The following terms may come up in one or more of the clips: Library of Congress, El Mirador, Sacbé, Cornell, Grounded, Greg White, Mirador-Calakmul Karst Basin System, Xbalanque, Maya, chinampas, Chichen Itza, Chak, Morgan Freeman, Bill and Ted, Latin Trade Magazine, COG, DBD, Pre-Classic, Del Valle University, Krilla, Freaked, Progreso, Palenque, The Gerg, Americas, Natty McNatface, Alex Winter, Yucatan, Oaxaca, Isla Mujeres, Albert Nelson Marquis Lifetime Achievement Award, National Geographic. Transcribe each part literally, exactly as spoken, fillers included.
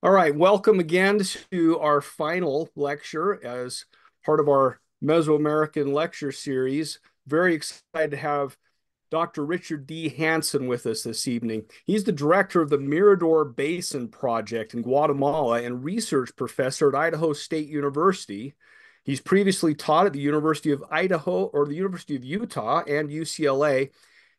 All right, welcome again to our final lecture as part of our Mesoamerican lecture series. Very excited to have Doctor Richard D. Hansen with us this evening. He's the director of the Mirador Basin Project in Guatemala and research professor at Idaho State University. He's previously taught at the University of Idaho or the University of Utah and U C L A.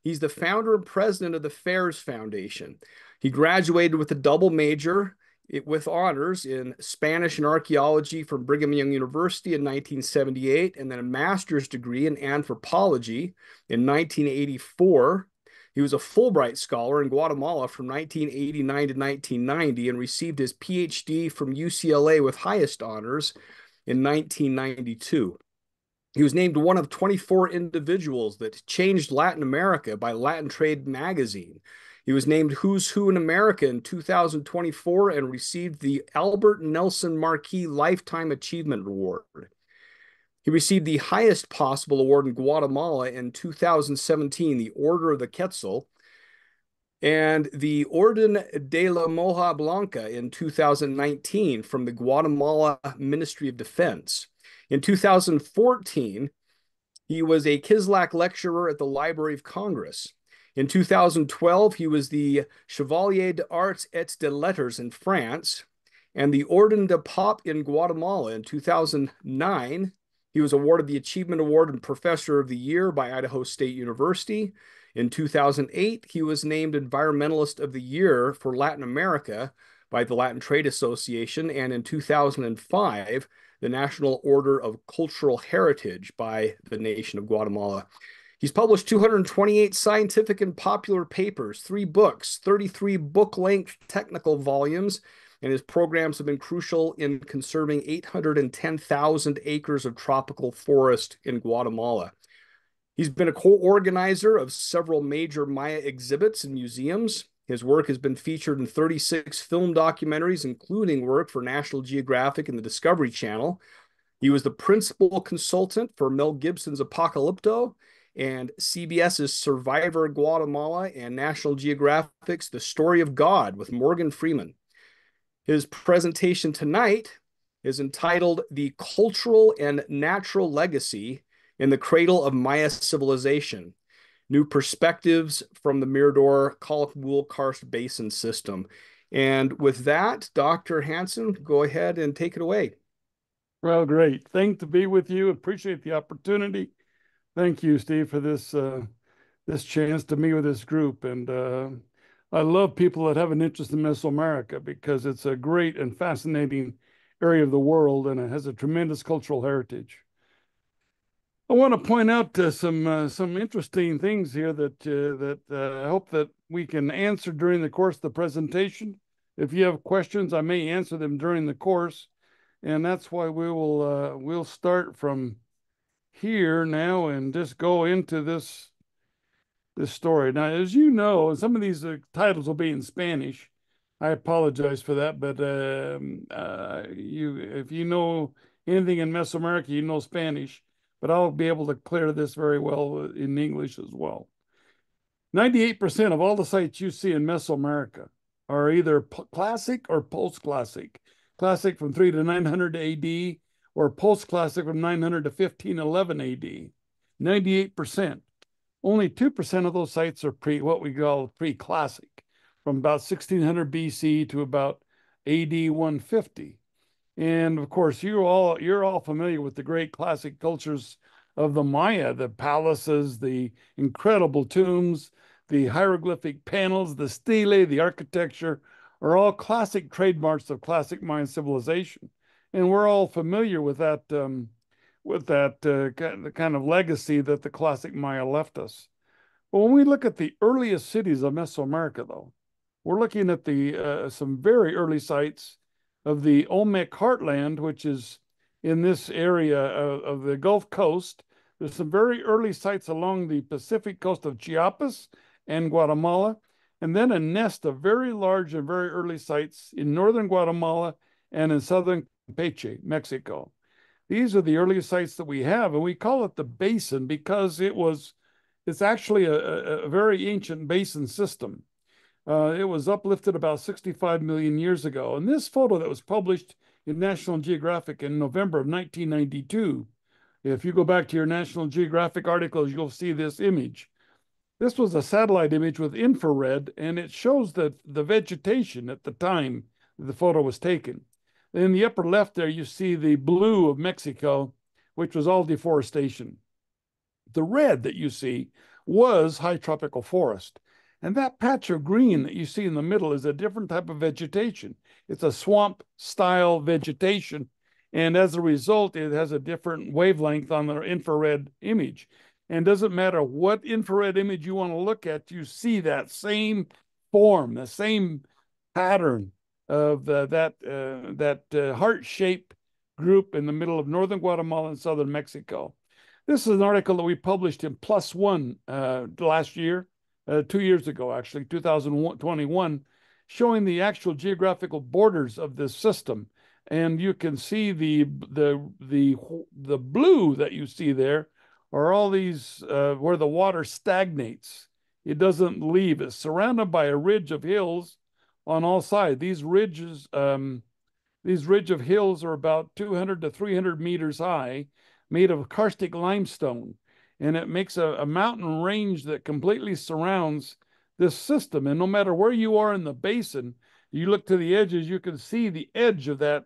He's the founder and president of the FARES Foundation. He graduated with a double major It, with honors in Spanish and archaeology from Brigham Young University in nineteen seventy-eight, and then a master's degree in anthropology in nineteen eighty-four. He was a Fulbright scholar in Guatemala from nineteen eighty-nine to nineteen ninety and received his PhD from U C L A with highest honors in nineteen ninety-two. He was named one of twenty-four individuals that changed Latin America by Latin Trade Magazine. He was named Who's Who in America in two thousand twenty-four and received the Albert Nelson Marquis Lifetime Achievement Award. He received the highest possible award in Guatemala in two thousand seventeen, the Order of the Quetzal, and the Orden de la Moja Blanca in two thousand nineteen from the Guatemala Ministry of Defense. In two thousand fourteen, he was a Kislak lecturer at the Library of Congress. In two thousand twelve, he was the Chevalier des Arts et des Lettres in France and the Orden de Pop in Guatemala. In two thousand nine, he was awarded the Achievement Award and Professor of the Year by Idaho State University. In two thousand eight, he was named Environmentalist of the Year for Latin America by the Latin Trade Association. And in two thousand five, the National Order of Cultural Heritage by the nation of Guatemala. He's published two hundred twenty-eight scientific and popular papers, three books, thirty-three book-length technical volumes, and his programs have been crucial in conserving eight hundred ten thousand acres of tropical forest in Guatemala. He's been a co-organizer of several major Maya exhibits and museums. His work has been featured in thirty-six film documentaries, including work for National Geographic and the Discovery Channel. He was the principal consultant for Mel Gibson's Apocalypto, and C B S's Survivor Guatemala, and National Geographic's The Story of God with Morgan Freeman. His presentation tonight is entitled The Cultural and Natural Legacy in the Cradle of Maya Civilization, New Perspectives from the Mirador Calakmul Karst Basin System. And with that, Doctor Hansen, go ahead and take it away. Well, great. Thank to be with you. Appreciate the opportunity. Thank you, Steve, for this uh, this chance to meet with this group. And uh, I love people that have an interest in Mesoamerica because it's a great and fascinating area of the world, and it has a tremendous cultural heritage. I want to point out uh, some uh, some interesting things here that uh, that uh, I hope that we can answer during the course of the presentation. If you have questions, I may answer them during the course, and that's why we will uh, we'll start from here now and just go into this this story. Now, as you know, some of these uh, titles will be in Spanish. I apologize for that, but um, uh, you, if you know anything in Mesoamerica, you know Spanish, but I'll be able to clear this very well in English as well. ninety-eight percent of all the sites you see in Mesoamerica are either classic or post-classic. Classic from three to nine hundred A D, or post-classic from nine hundred to fifteen eleven A D, ninety-eight percent. Only two percent of those sites are pre what we call pre-classic, from about sixteen hundred B C to about A D one fifty. And of course, you all you're all familiar with the great classic cultures of the Maya, the palaces, the incredible tombs, the hieroglyphic panels, the stele, the architecture are all classic trademarks of classic Mayan civilization. And we're all familiar with that, um, with that uh, the kind of legacy that the classic Maya left us. But when we look at the earliest cities of Mesoamerica, though, we're looking at the uh, some very early sites of the Olmec Heartland, which is in this area of, of the Gulf Coast. There's some very early sites along the Pacific coast of Chiapas and Guatemala, and then a nest of very large and very early sites in northern Guatemala and in southern Petén, Mexico. These are the earliest sites that we have, and we call it the basin because it was, it's actually a, a very ancient basin system. Uh, it was uplifted about sixty-five million years ago. And this photo that was published in National Geographic in November of nineteen ninety-two, if you go back to your National Geographic articles, you'll see this image. This was a satellite image with infrared, and it shows the, the vegetation at the time the photo was taken. In the upper left there, you see the blue of Mexico, which was all deforestation. The red that you see was high tropical forest. And that patch of green that you see in the middle is a different type of vegetation. It's a swamp-style vegetation. And as a result, it has a different wavelength on the infrared image. And doesn't matter what infrared image you want to look at, you see that same form, the same pattern of the, that, uh, that uh, heart-shaped group in the middle of northern Guatemala and southern Mexico. This is an article that we published in Plus One uh, last year, uh, two years ago, actually, two thousand twenty-one, showing the actual geographical borders of this system. And you can see the, the, the, the blue that you see there are all these uh, where the water stagnates. It doesn't leave. It's surrounded by a ridge of hills on all sides. These ridges, um, these ridge of hills are about two hundred to three hundred meters high, made of karstic limestone. And it makes a, a mountain range that completely surrounds this system. And no matter where you are in the basin, you look to the edges, you can see the edge of that,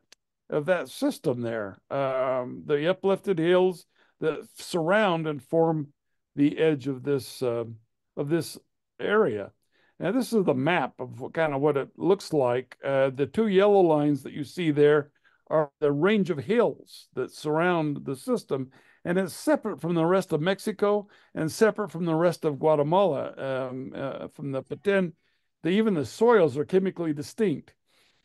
of that system there. Um, the uplifted hills that surround and form the edge of this uh, of this area. And this is the map of what, kind of what it looks like. Uh, the two yellow lines that you see there are the range of hills that surround the system, and it's separate from the rest of Mexico and separate from the rest of Guatemala, um, uh, from the Petén. The, even the soils are chemically distinct.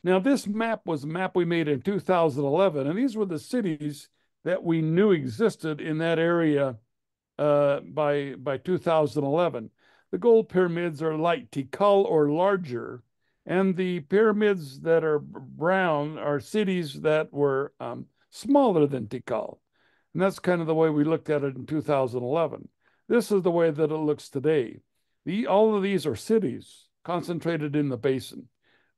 Now, this map was a map we made in two thousand eleven, and these were the cities that we knew existed in that area uh, by, by two thousand eleven. The gold pyramids are like Tikal or larger, and the pyramids that are brown are cities that were um, smaller than Tikal. And that's kind of the way we looked at it in two thousand eleven. This is the way that it looks today. The, all of these are cities concentrated in the basin.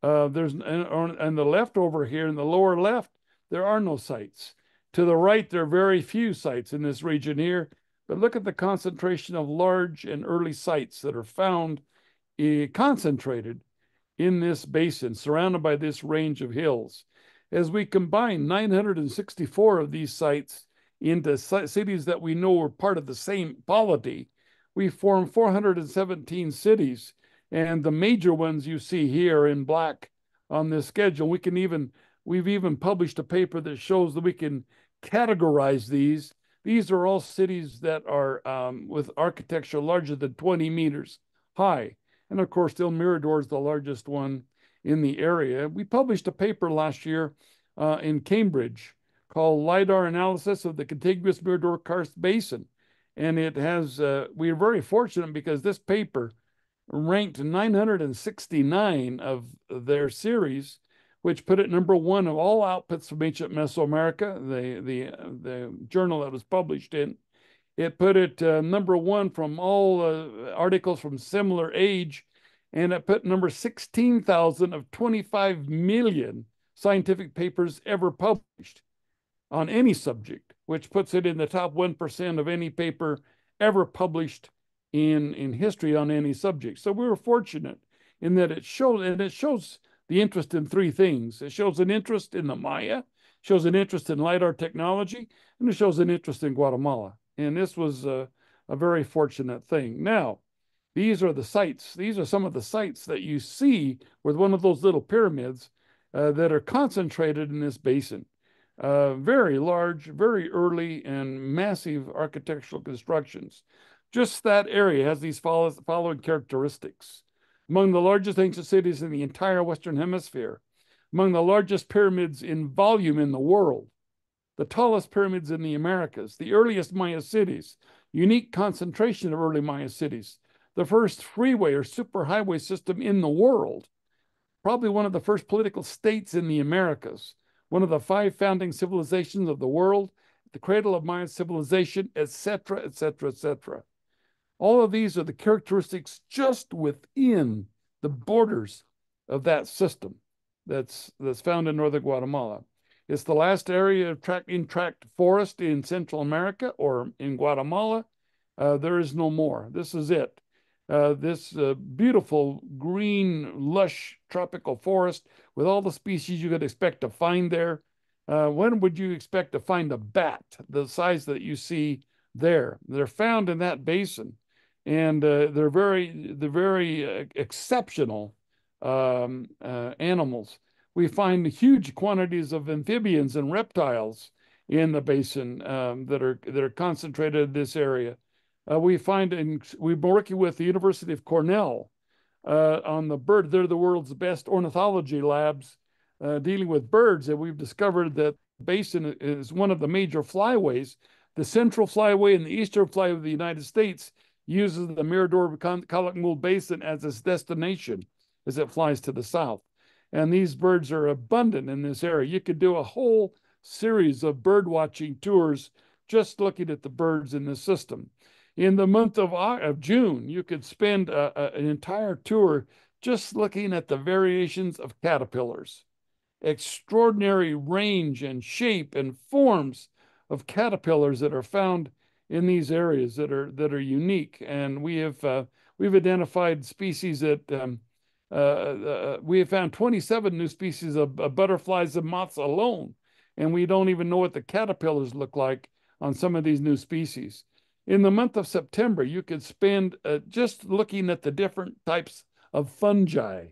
Uh, there's, and, and the left over here, in the lower left, there are no sites. To the right, there are very few sites in this region here, but look at the concentration of large and early sites that are found uh, concentrated in this basin, surrounded by this range of hills. As we combine nine hundred sixty-four of these sites into si cities that we know were part of the same polity, we form four hundred seventeen cities, and the major ones you see here in black on this schedule. We can even, we've even published a paper that shows that we can categorize these. These are all cities that are um, with architecture larger than twenty meters high. And of course, El Mirador is the largest one in the area. We published a paper last year uh, in Cambridge called LIDAR Analysis of the Contiguous Mirador Karst Basin. And it has, uh, we are very fortunate because this paper ranked nine hundred sixty-nine of their series, which put it number one of all outputs from ancient Mesoamerica, the, the, the journal that was published in. It put it uh, number one from all uh, articles from similar age, and it put number sixteen thousand of twenty-five million scientific papers ever published on any subject, which puts it in the top one percent of any paper ever published in, in history on any subject. So we were fortunate in that it showed, and it shows the interest in three things. It shows an interest in the Maya, shows an interest in LIDAR technology, and it shows an interest in Guatemala. And this was a, a very fortunate thing. Now, these are the sites. These are some of the sites that you see with one of those little pyramids uh, that are concentrated in this basin. Uh, very large, very early, and massive architectural constructions. Just that area has these follow, following characteristics. Among the largest ancient cities in the entire Western Hemisphere, among the largest pyramids in volume in the world, the tallest pyramids in the Americas, the earliest Maya cities, unique concentration of early Maya cities, the first freeway or superhighway system in the world, probably one of the first political states in the Americas, one of the five founding civilizations of the world, the cradle of Maya civilization, et cetera, et cetera, et cetera. All of these are the characteristics just within the borders of that system that's, that's found in northern Guatemala. It's the last area of tract, intract forest in Central America, or in Guatemala. Uh, there is no more. This is it. Uh, this uh, beautiful, green, lush, tropical forest with all the species you could expect to find there. Uh, when would you expect to find a bat the size that you see there? They're found in that basin, and uh, they're very, they're very uh, exceptional um, uh, animals. We find huge quantities of amphibians and reptiles in the basin um, that are that are concentrated in this area. Uh, we find, in, we've been working with the University of Cornell uh, on the bird. They're the world's best ornithology labs uh, dealing with birds, and we've discovered that the basin is one of the major flyways. The central flyway and the eastern flyway of the United States uses the Mirador Calakmul Basin as its destination as it flies to the south. And these birds are abundant in this area. You could do a whole series of bird watching tours just looking at the birds in this system. In the month of, of June, you could spend a, a, an entire tour just looking at the variations of caterpillars. Extraordinary range and shape and forms of caterpillars that are found in these areas that are that are unique. And we have uh, we've identified species that um, uh, uh, we have found twenty-seven new species of, of butterflies and moths alone, and we don't even know what the caterpillars look like on some of these new species. In the month of September, you could spend uh, just looking at the different types of fungi,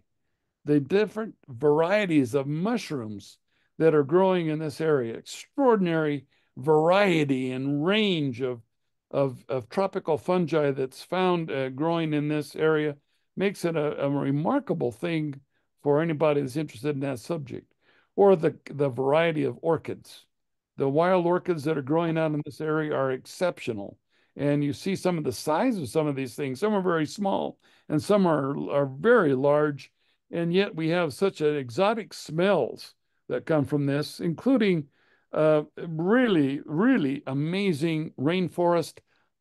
the different varieties of mushrooms that are growing in this area. Extraordinary variety and range of, of, of tropical fungi that's found uh, growing in this area makes it a, a remarkable thing for anybody that's interested in that subject. Or the, the variety of orchids. The wild orchids that are growing out in this area are exceptional. And you see some of the size of some of these things. Some are very small and some are, are very large. And yet we have such an exotic smells that come from this, including uh, really, really amazing rainforest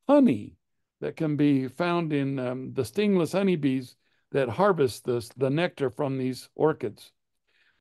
honey that can be found in um, the stingless honeybees that harvest this, the nectar from these orchids.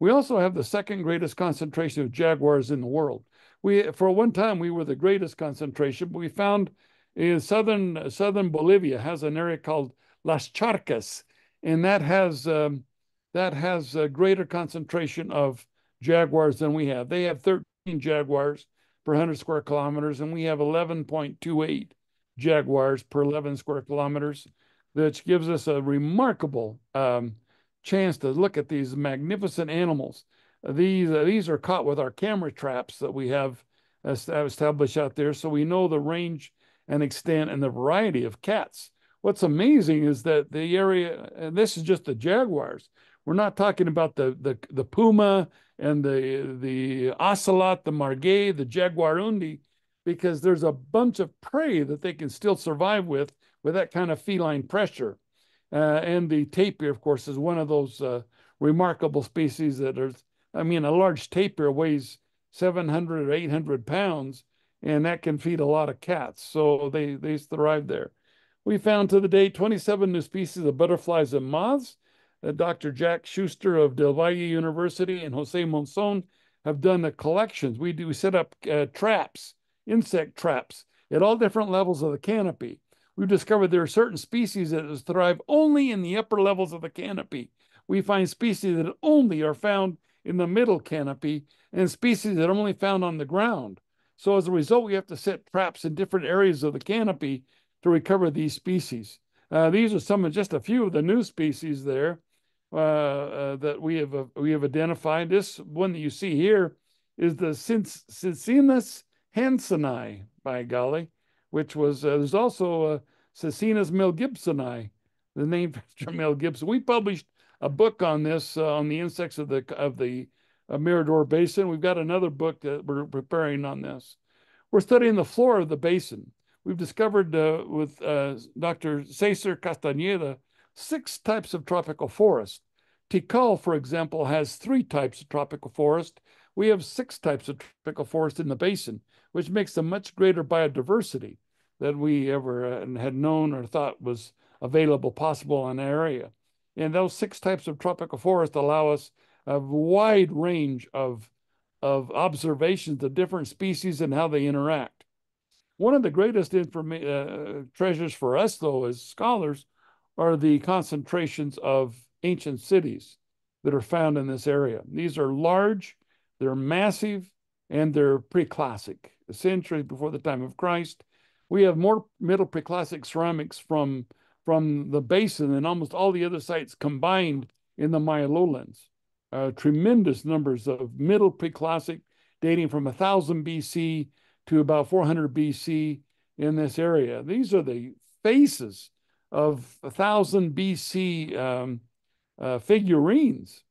We also have the second greatest concentration of jaguars in the world. We, for one time, we were the greatest concentration, but we found in southern southern Bolivia has an area called Las Charcas, and that has um, that has a greater concentration of jaguars than we have. They have thirteen jaguars per one hundred square kilometers, and we have eleven point two eight jaguars per eleven square kilometers, which gives us a remarkable um, chance to look at these magnificent animals. These uh, these are caught with our camera traps that we have established out there, so we know the range and extent and the variety of cats. What's amazing is that the area, and this is just the jaguars, we're not talking about the the, the puma and the, the ocelot, the margay, the jaguarundi, because there's a bunch of prey that they can still survive with, with that kind of feline pressure. Uh, and the tapir, of course, is one of those uh, remarkable species that are, I mean, a large tapir weighs seven hundred or eight hundred pounds, and that can feed a lot of cats, so they, they thrive there. We found to the day twenty-seven new species of butterflies and moths. Uh, Doctor Jack Schuster of Del Valle University and Jose Monzon have done the collections. We do set up uh, traps, insect traps, at all different levels of the canopy. We've discovered there are certain species that thrive only in the upper levels of the canopy. We find species that only are found in the middle canopy and species that are only found on the ground. So as a result, we have to set traps in different areas of the canopy to recover these species. Uh, these are some of just a few of the new species there uh, uh, that we have uh, we have identified. This one that you see here is the Cincinnatus hanseni, by golly, which was, uh, there's also uh, Cincinnatus Mel Gibsoni, the name after Mel Gibson. We published a book on this, uh, on the insects of the, of the uh, Mirador Basin. We've got another book that we're preparing on this. We're studying the flora of the basin. We've discovered uh, with uh, Doctor Cesar Castañeda six types of tropical forest. Tikal, for example, has three types of tropical forest. We have six types of tropical forest in the basin, which makes a much greater biodiversity than we ever uh, had known or thought was available possible in the area. And those six types of tropical forest allow us a wide range of, of observations of different species and how they interact. One of the greatest uh, treasures for us, though, as scholars, are the concentrations of ancient cities that are found in this area. These are large, they're massive, and they're pre-classic, centuries before the time of Christ. We have more middle pre-classic ceramics from, from the basin than almost all the other sites combined in the Maya lowlands. Uh, tremendous numbers of middle pre-classic dating from one thousand B C to about four hundred B C in this area. These are the faces of one thousand B C um, uh, figurines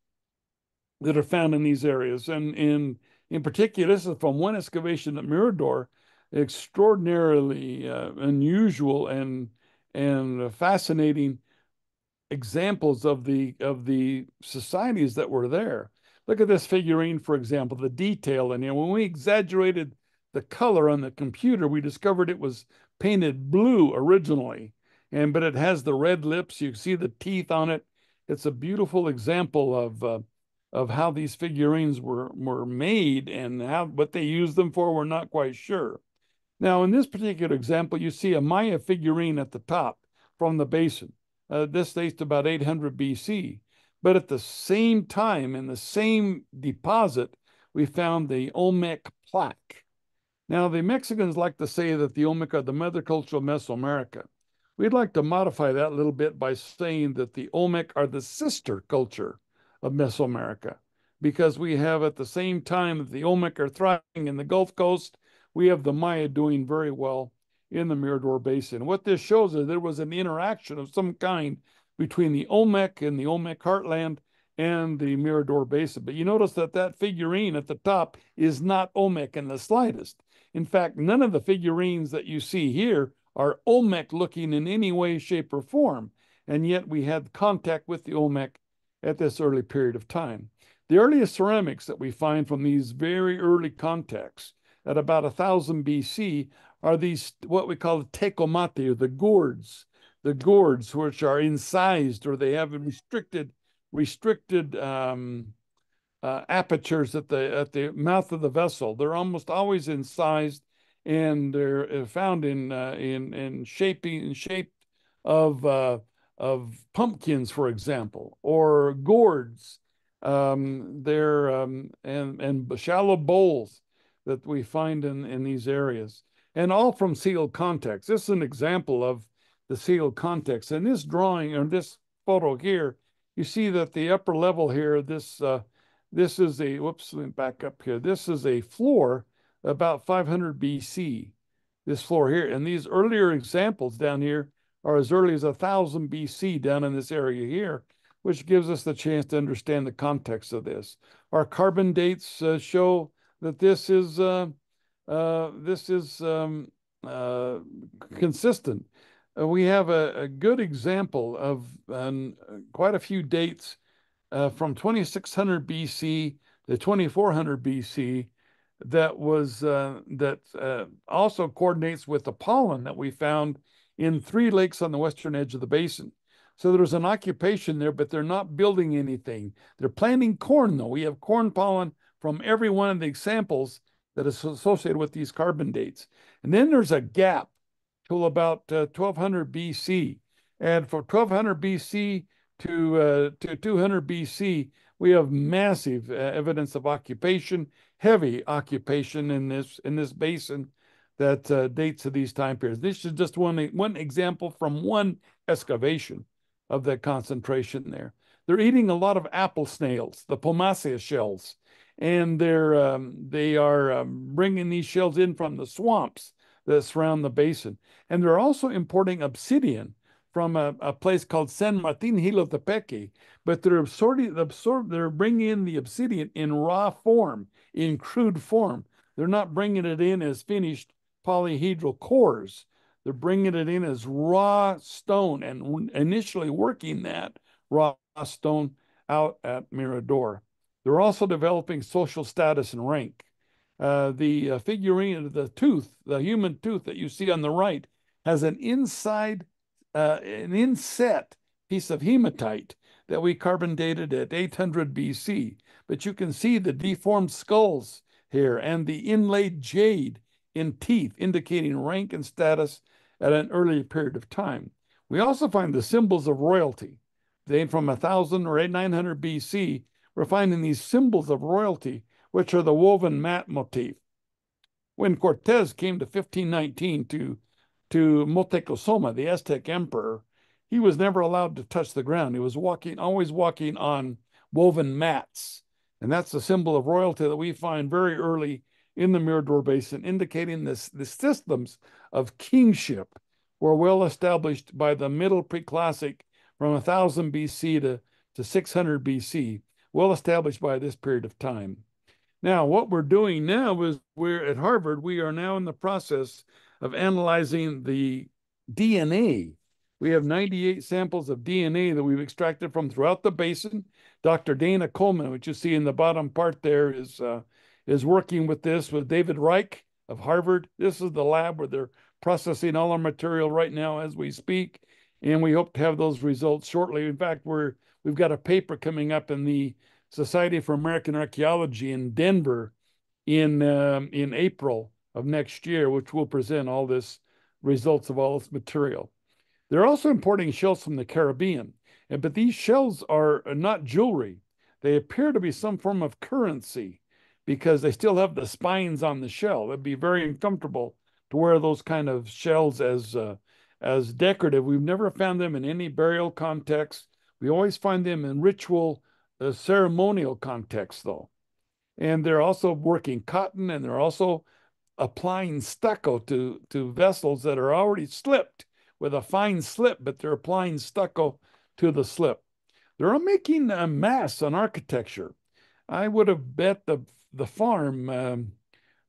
that are found in these areas. And in, in particular, this is from one excavation at Mirador, extraordinarily uh, unusual and, and fascinating examples of the, of the societies that were there. Look at this figurine, for example, the detail in here. When we exaggerated the color on the computer, we discovered it was painted blue originally, and but it has the red lips. You see the teeth on it. It's a beautiful example of uh, of how these figurines were were made, and how what they used them for, we're not quite sure. Now, in this particular example, you see a Maya figurine at the top from the basin. Uh, this dates to about eight hundred B C, but at the same time in the same deposit, we found the Olmec plaque. Now, the Mexicans like to say that the Olmec are the mother culture of Mesoamerica. We'd like to modify that a little bit by saying that the Olmec are the sister culture of Mesoamerica, because we have at the same time that the Olmec are thriving in the Gulf Coast, we have the Maya doing very well in the Mirador Basin. What this shows is there was an interaction of some kind between the Olmec and the Olmec Heartland and the Mirador Basin. But you notice that that figurine at the top is not Olmec in the slightest. In fact, none of the figurines that you see here are Olmec looking in any way, shape, or form. And yet we had contact with the Olmec at this early period of time. The earliest ceramics that we find from these very early contacts at about one thousand B C are these, what we call the tecomate, or the gourds. The gourds, which are incised, or they have restricted restricted um, uh, apertures at the at the mouth of the vessel. They're almost always incised, and they're found in uh, in in shaping in shape of uh, of pumpkins, for example, or gourds. Um, they're um, and and shallow bowls that we find in in these areas, and all from sealed contacts. This is an example of the sealed contacts. And this drawing, or this photo here, you see that the upper level here, this uh, this is a, whoops, let me back up here. This is a floor about five hundred B C, this floor here. And these earlier examples down here are as early as one thousand B C down in this area here, which gives us the chance to understand the context of this. Our carbon dates uh, show that this is, uh, uh, this is um, uh, consistent. We have a, a good example of um, quite a few dates uh, from twenty-six hundred B C to twenty-four hundred B C that was uh, that uh, also coordinates with the pollen that we found in three lakes on the western edge of the basin. So there's an occupation there, but they're not building anything. They're planting corn, though. We have corn pollen from every one of the examples that is associated with these carbon dates. And then there's a gap till about uh, twelve hundred B C, and from twelve hundred B C to uh, to two hundred B C, we have massive uh, evidence of occupation, heavy occupation in this in this basin that uh, dates to these time periods. This is just one one example from one excavation of that concentration there. They're eating a lot of apple snails, the pomacea shells, and they're um, they are um, bringing these shells in from the swamps that surround the basin. And they're also importing obsidian from a, a place called San Martin Jilotepeque, but they're absorbing, absorb, they're bringing in the obsidian in raw form, in crude form. They're not bringing it in as finished polyhedral cores. They're bringing it in as raw stone and initially working that raw stone out at Mirador. They're also developing social status and rank. Uh, the uh, figurine, the tooth, the human tooth that you see on the right, has an inside, uh, an inset piece of hematite that we carbon dated at eight hundred B C. But you can see the deformed skulls here and the inlaid jade in teeth, indicating rank and status at an earlier period of time. We also find the symbols of royalty. They from one thousand or nine hundred B C, we're finding these symbols of royalty, which are the woven mat motif. When Cortez came to fifteen nineteen to, to Moctezuma, the Aztec emperor, he was never allowed to touch the ground. He was walking, always walking on woven mats. And that's the symbol of royalty that we find very early in the Mirador Basin, indicating this, the systems of kingship were well established by the Middle Preclassic from one thousand B C to, to six hundred B C, well established by this period of time. Now, what we're doing now is we're at Harvard, we are now in the process of analyzing the D N A. We have ninety-eight samples of D N A that we've extracted from throughout the basin. Doctor Dana Coleman, which you see in the bottom part there, is, uh, is working with this with David Reich of Harvard. This is the lab where they're processing all our material right now as we speak. And we hope to have those results shortly. In fact, we're, we've got a paper coming up in the Society for American Archaeology in Denver in, um, in April of next year, which will present all this results of all this material. They're also importing shells from the Caribbean, and but these shells are not jewelry. They appear to be some form of currency because they still have the spines on the shell. It'd be very uncomfortable to wear those kind of shells as uh, as decorative. We've never found them in any burial context. We always find them in ritual, uh, ceremonial context, though. And they're also working cotton, and they're also applying stucco to, to vessels that are already slipped with a fine slip, but they're applying stucco to the slip. They're making a mass on architecture. I would have bet the, the farm um,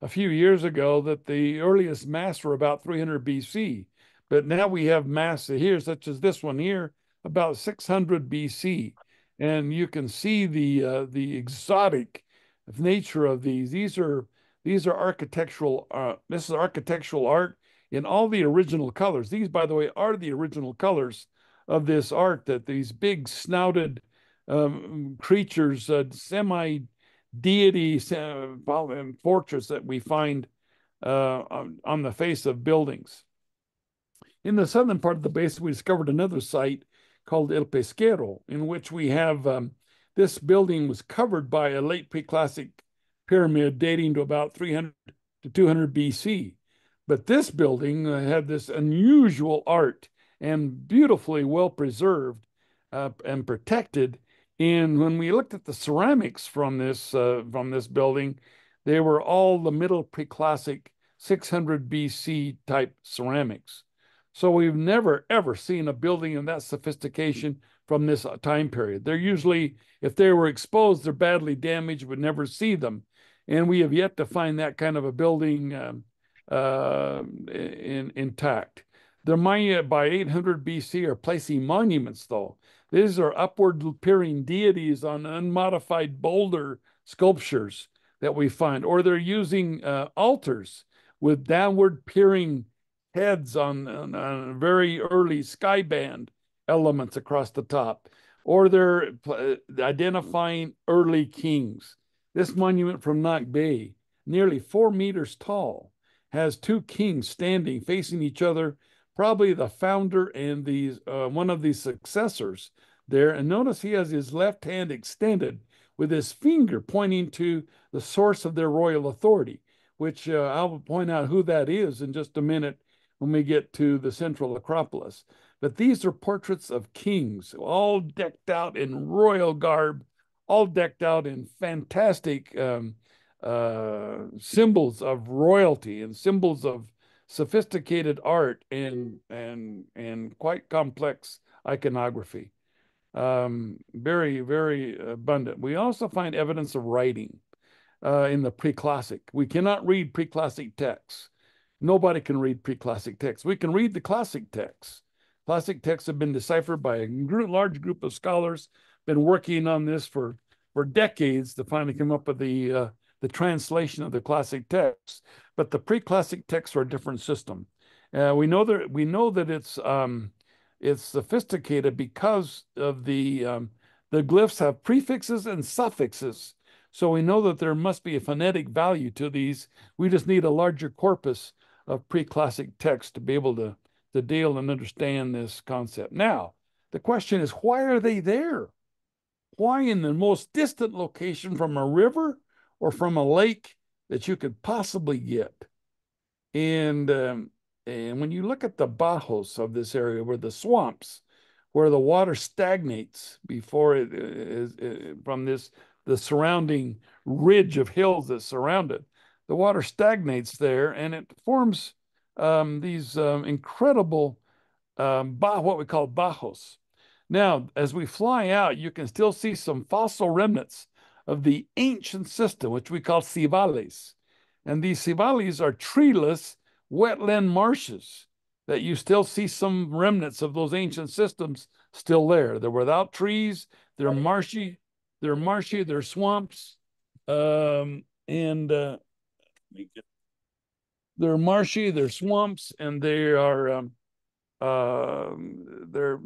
a few years ago that the earliest mass were about three hundred B C, but now we have mass here, such as this one here, about six hundred B C. And you can see the uh, the exotic nature of these. These are these are architectural. Uh, this is architectural art in all the original colors. These, by the way, are the original colors of this art. That these big snouted um, creatures, uh, semi-deity uh, fortress that we find uh, on, on the face of buildings. In the southern part of the basin, we discovered another site called El Pesquero, in which we have, um, this building was covered by a late preclassic pyramid dating to about three hundred to two hundred B C. But this building had this unusual art and beautifully well preserved uh, and protected. And when we looked at the ceramics from this, uh, from this building, they were all the middle preclassic six hundred B C type ceramics. So we've never, ever seen a building of that sophistication from this time period. They're usually, if they were exposed, they're badly damaged, would never see them. And we have yet to find that kind of a building um, uh, in, intact. They're mined by eight hundred B C are placing monuments, though. These are upward-peering deities on unmodified boulder sculptures that we find. Or they're using uh, altars with downward-peering heads on, on, on very early skyband elements across the top, or they're identifying early kings. This monument from Knock Bay, nearly four meters tall, has two kings standing facing each other, probably the founder and the, uh, one of the successors there. And notice he has his left hand extended with his finger pointing to the source of their royal authority, which uh, I'll point out who that is in just a minute when we get to the central Acropolis. But these are portraits of kings, all decked out in royal garb, all decked out in fantastic um, uh, symbols of royalty and symbols of sophisticated art and, and, and quite complex iconography. Um, very, very abundant. We also find evidence of writing uh, in the preclassic. We cannot read preclassic texts. Nobody can read pre-classic texts. We can read the classic texts. Classic texts have been deciphered by a group, large group of scholars, been working on this for, for decades to finally come up with the, uh, the translation of the classic texts. But the pre-classic texts are a different system. Uh, we know that, we know that it's, um, it's sophisticated because of the, um, The glyphs have prefixes and suffixes, so we know that there must be a phonetic value to these. We just need a larger corpus of pre-classic text to be able to, to deal and understand this concept. Now, the question is, why are they there? Why in the most distant location from a river or from a lake that you could possibly get? And, um, and when you look at the bajos of this area, where the swamps, where the water stagnates before it is it, from this, the surrounding ridge of hills that surround it, the water stagnates there and it forms um, these um, incredible, um, bah, what we call bajos. Now, as we fly out, you can still see some fossil remnants of the ancient system, which we call civales. And these civales are treeless wetland marshes that you still see some remnants of those ancient systems still there. They're without trees, they're marshy, they're marshy, they're swamps, um, and uh, they're marshy, they're swamps, and they are, um, uh, they're,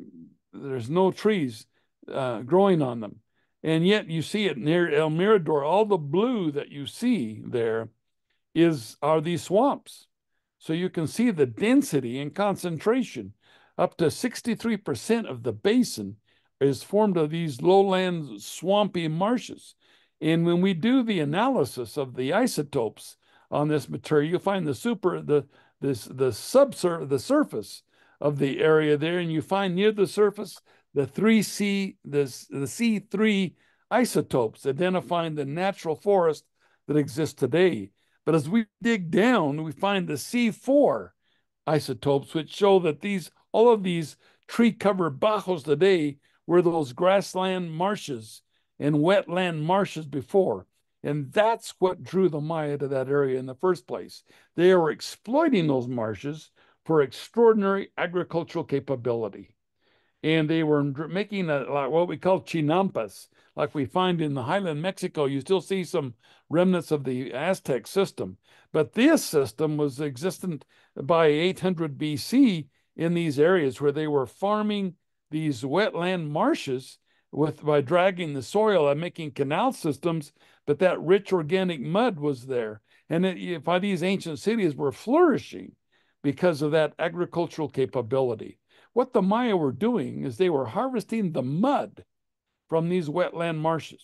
there's no trees uh, growing on them. And yet you see it near El Mirador, all the blue that you see there is are these swamps. So you can see the density and concentration. Up to sixty-three percent of the basin is formed of these lowland swampy marshes. And when we do the analysis of the isotopes on this material, you'll find the super, the this the subsur the surface of the area there, and you find near the surface the three C, the, the C three isotopes, identifying the natural forest that exists today. But as we dig down, we find the C four isotopes, which show that these all of these tree-covered bajos today were those grassland marshes and wetland marshes before. And that's what drew the Maya to that area in the first place. They were exploiting those marshes for extraordinary agricultural capability. And they were making a, like what we call chinampas, like we find in the highland Mexico. You still see some remnants of the Aztec system. But this system was existent by eight hundred B C in these areas where they were farming these wetland marshes with by dragging the soil and making canal systems, but that rich organic mud was there. And it, by these ancient cities were flourishing because of that agricultural capability. What the Maya were doing is they were harvesting the mud from these wetland marshes,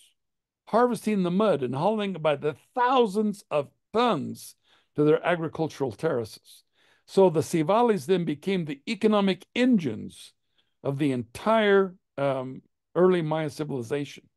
harvesting the mud and hauling it by the thousands of tons to their agricultural terraces. So the civales then became the economic engines of the entire um, early Maya civilization.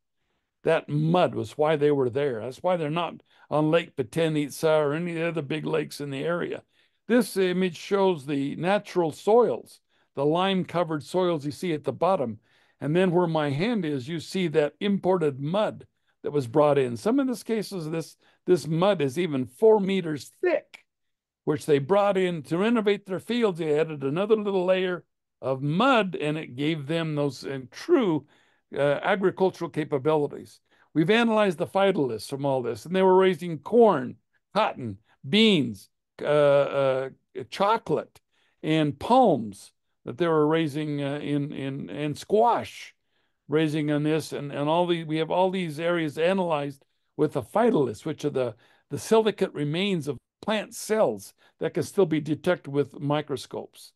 That mud was why they were there. That's why they're not on Lake Petén, Itza, or any of the other big lakes in the area. This image shows the natural soils, the lime-covered soils you see at the bottom. And then where my hand is, you see that imported mud that was brought in. Some of these cases, this, this mud is even four meters thick, which they brought in to renovate their fields. They added another little layer of mud, and it gave them those and true uh, agricultural capabilities. We've analyzed the phytoliths from all this, and they were raising corn, cotton, beans, uh, uh, chocolate, and palms. That they were raising uh, in in and squash, raising on this, and and all the we have all these areas analyzed with the phytoliths, which are the the silicate remains of plant cells that can still be detected with microscopes,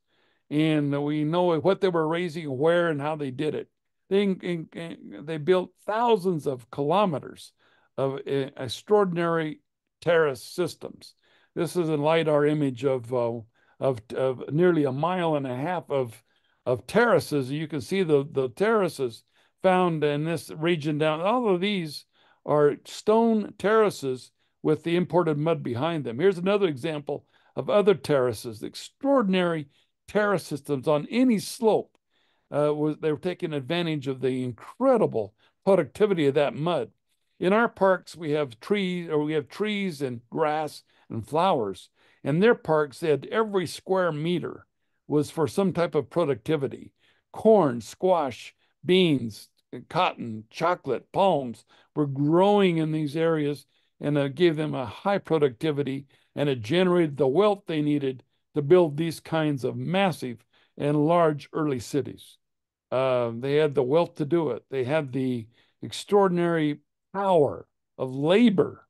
and we know what they were raising, where, and how they did it. They in, in, they built thousands of kilometers of uh, extraordinary terrace systems. This is a LIDAR image of. Uh, Of, of nearly a mile and a half of, of terraces. You can see the, the terraces found in this region down. All of these are stone terraces with the imported mud behind them. Here's another example of other terraces, extraordinary terrace systems on any slope. Uh, was, they were taking advantage of the incredible productivity of that mud. In our parks, we have trees, or we have trees and grass and flowers. In their parks, they had every square meter was for some type of productivity. Corn, squash, beans, cotton, chocolate, palms were growing in these areas, and it gave them a high productivity, and it generated the wealth they needed to build these kinds of massive and large early cities. Um, they had the wealth to do it. They had the extraordinary power of labor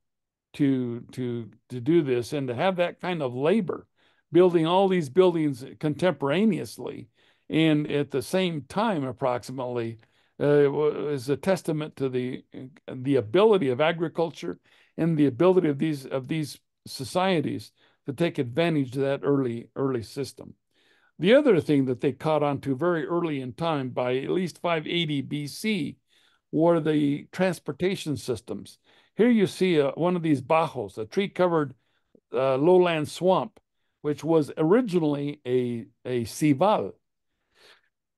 to, to, to do this, and to have that kind of labor, building all these buildings contemporaneously and at the same time approximately, uh, is a testament to the, the ability of agriculture and the ability of these, of these societies to take advantage of that early, early system. The other thing that they caught on to very early in time, by at least five eighty B C, were the transportation systems. Here you see a, one of these bajos, a tree-covered uh, lowland swamp, which was originally a, a cival.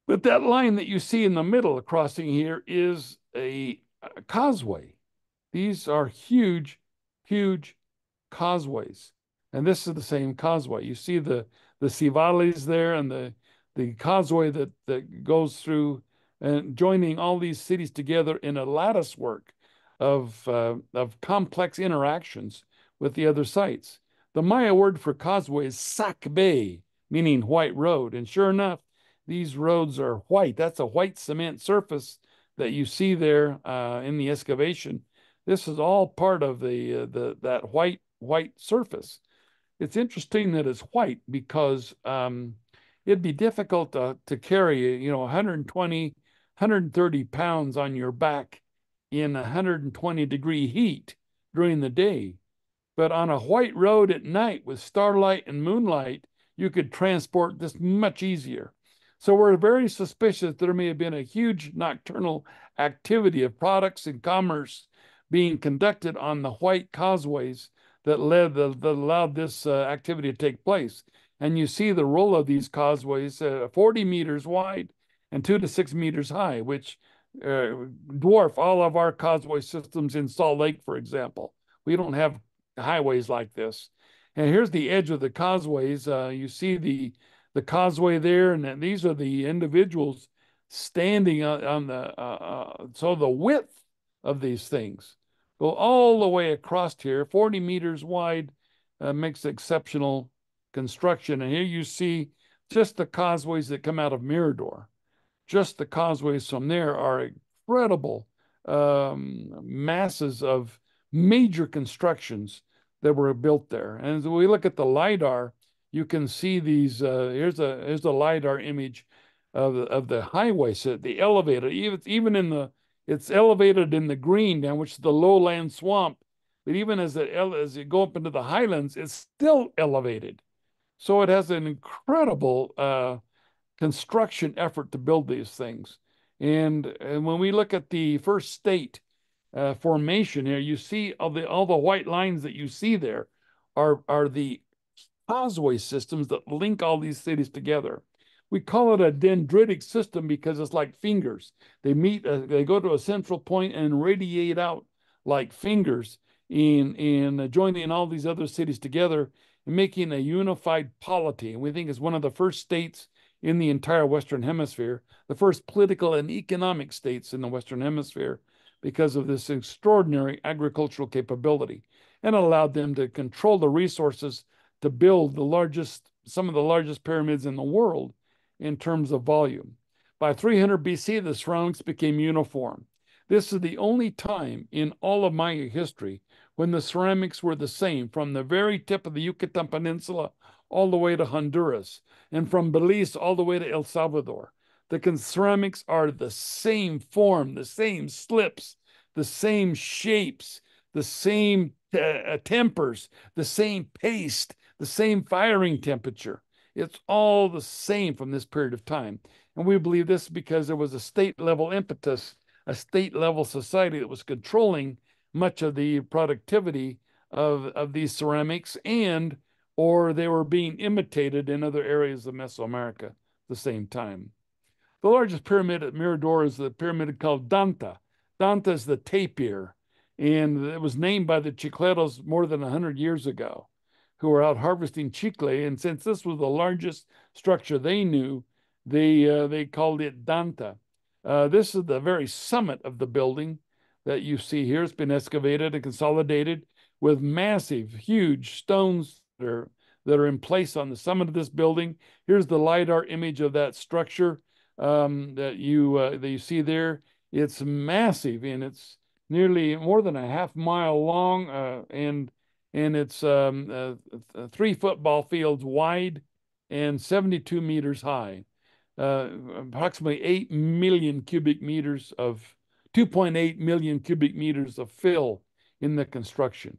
But that line that you see in the middle crossing here is a, a causeway. These are huge, huge causeways. And this is the same causeway. You see the the civales there, and the, the causeway that, that goes through and joining all these cities together in a lattice work of, uh, of complex interactions with the other sites. The Maya word for causeway is sacbé, meaning white road. And sure enough, these roads are white. That's a white cement surface that you see there uh, in the excavation. This is all part of the, uh, the that white, white surface. It's interesting that it's white because um, it'd be difficult to, to carry, you know, one hundred twenty, one hundred thirty pounds on your back in one hundred twenty degree heat during the day. But on a white road at night with starlight and moonlight, you could transport this much easier. So we're very suspicious that there may have been a huge nocturnal activity of products and commerce being conducted on the white causeways that led the, that allowed this uh, activity to take place. And you see the roll of these causeways, uh, forty meters wide and two to six meters high, which uh, dwarf all of our causeway systems in Salt Lake, for example. We don't have highways like this. And here's the edge of the causeways. Uh, you see the, the causeway there, and these are the individuals standing on, on the, uh, uh, so the width of these things go all the way across here, forty meters wide, uh, makes exceptional construction. And here you see just the causeways that come out of Mirador. Just the causeways from there are incredible um, masses of major constructions that were built there. And as we look at the LIDAR, you can see these, uh, here's a here's the LIDAR image of the, of the highway, so the elevator, even, even in the, it's elevated in the green down, which is the lowland swamp. But even as it, as you go up into the highlands, it's still elevated. So it has an incredible uh, construction effort to build these things. And, and when we look at the first state uh, formation here, you see all the, all the white lines that you see there are, are the causeway systems that link all these cities together. We call it a dendritic system because it's like fingers. They meet, uh, they go to a central point and radiate out like fingers in, in uh, joining all these other cities together and making a unified polity. And we think it's one of the first states in the entire Western Hemisphere, the first political and economic states in the Western Hemisphere, because of this extraordinary agricultural capability, and allowed them to control the resources to build the largest, some of the largest pyramids in the world in terms of volume. By three hundred B C, the surroundings became uniform. This is the only time in all of Maya history when the ceramics were the same, from the very tip of the Yucatan Peninsula all the way to Honduras, and from Belize all the way to El Salvador. The ceramics are the same form, the same slips, the same shapes, the same uh, tempers, the same paste, the same firing temperature. It's all the same from this period of time. And we believe this because there was a state-level impetus, a state-level society that was controlling much of the productivity of, of these ceramics, and or they were being imitated in other areas of Mesoamerica at the same time. The largest pyramid at Mirador is the pyramid called Danta. Danta is the tapir, and it was named by the chicleros more than one hundred years ago, who were out harvesting chicle, and since this was the largest structure they knew, they, uh, they called it Danta. Uh, this is the very summit of the building that you see here. It's been excavated and consolidated with massive, huge stones that are, that are in place on the summit of this building. Here's the LIDAR image of that structure. um, that you uh, that you see there. It's massive, and it's nearly more than a half mile long, uh, and and it's um, uh, three football fields wide and seventy-two meters high. Uh, approximately eight million cubic meters of two point eight million cubic meters of fill in the construction.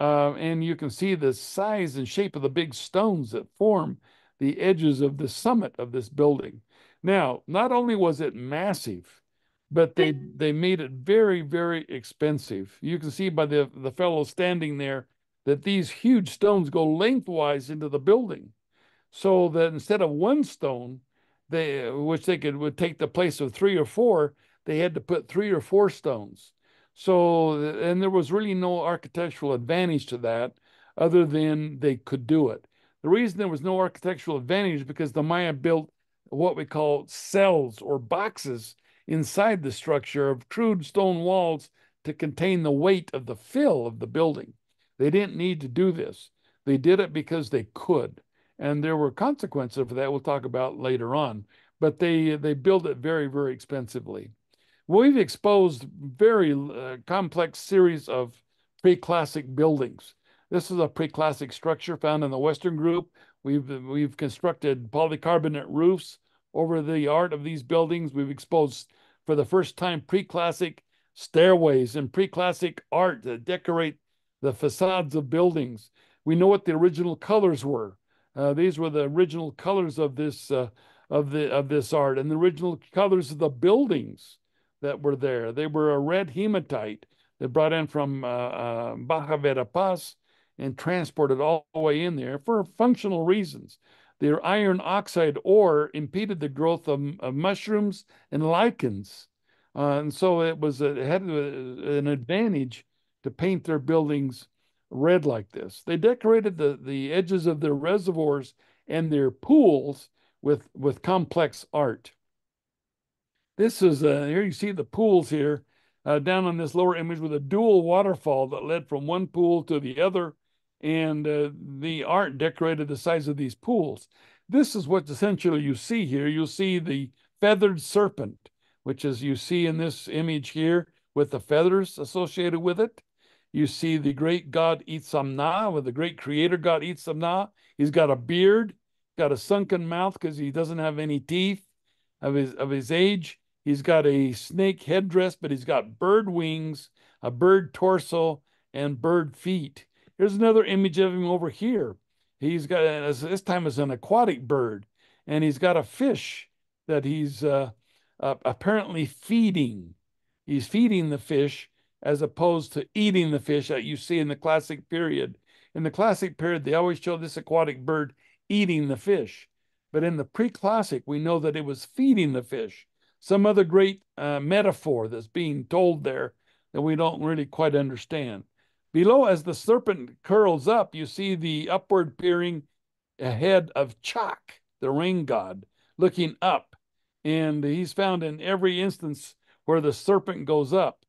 Uh, and you can see the size and shape of the big stones that form the edges of the summit of this building. Now, not only was it massive, but they, they made it very, very expensive. You can see by the, the fellow standing there that these huge stones go lengthwise into the building. So that instead of one stone, they, which they could would take the place of three or four, they had to put three or four stones. So, and there was really no architectural advantage to that other than they could do it. The reason there was no architectural advantage is because the Maya built what we call cells or boxes inside the structure of crude stone walls to contain the weight of the fill of the building. They didn't need to do this. They did it because they could. And there were consequences for that we'll talk about later on. But they, they built it very, very expensively. We've exposed very uh, complex series of preclassic buildings. This is a preclassic structure found in the Western group. We've, we've constructed polycarbonate roofs over the art of these buildings. We've exposed, for the first time, preclassic stairways and preclassic art that decorate the facades of buildings. We know what the original colors were. Uh, these were the original colors of this, uh, of the, of this art, and the original colors of the buildings that were there. They were a red hematite that brought in from uh, uh, Baja Verapaz and transported all the way in there for functional reasons. Their iron oxide ore impeded the growth of, of mushrooms and lichens. Uh, and so it was a, it had an advantage to paint their buildings red like this. They decorated the, the edges of their reservoirs and their pools with, with complex art. This is, uh, here you see the pools here, uh, down on this lower image with a dual waterfall that led from one pool to the other, and uh, the art decorated the sides of these pools. This is what essentially you see here. You'll see the feathered serpent, which is you see in this image here with the feathers associated with it. You see the great god Itzamna, with the great creator god Itzamna. He's got a beard, got a sunken mouth because he doesn't have any teeth of his, of his age. He's got a snake headdress, but he's got bird wings, a bird torso, and bird feet. Here's another image of him over here. He's got, this time as an aquatic bird, and he's got a fish that he's uh, uh, apparently feeding. He's feeding the fish as opposed to eating the fish that you see in the classic period. In the classic period, they always show this aquatic bird eating the fish. But in the pre-classic, we know that it was feeding the fish. Some other great uh, metaphor that's being told there that we don't really quite understand. Below, as the serpent curls up, you see the upward peering head of Chak, the rain god, looking up. And he's found in every instance where the serpent goes up.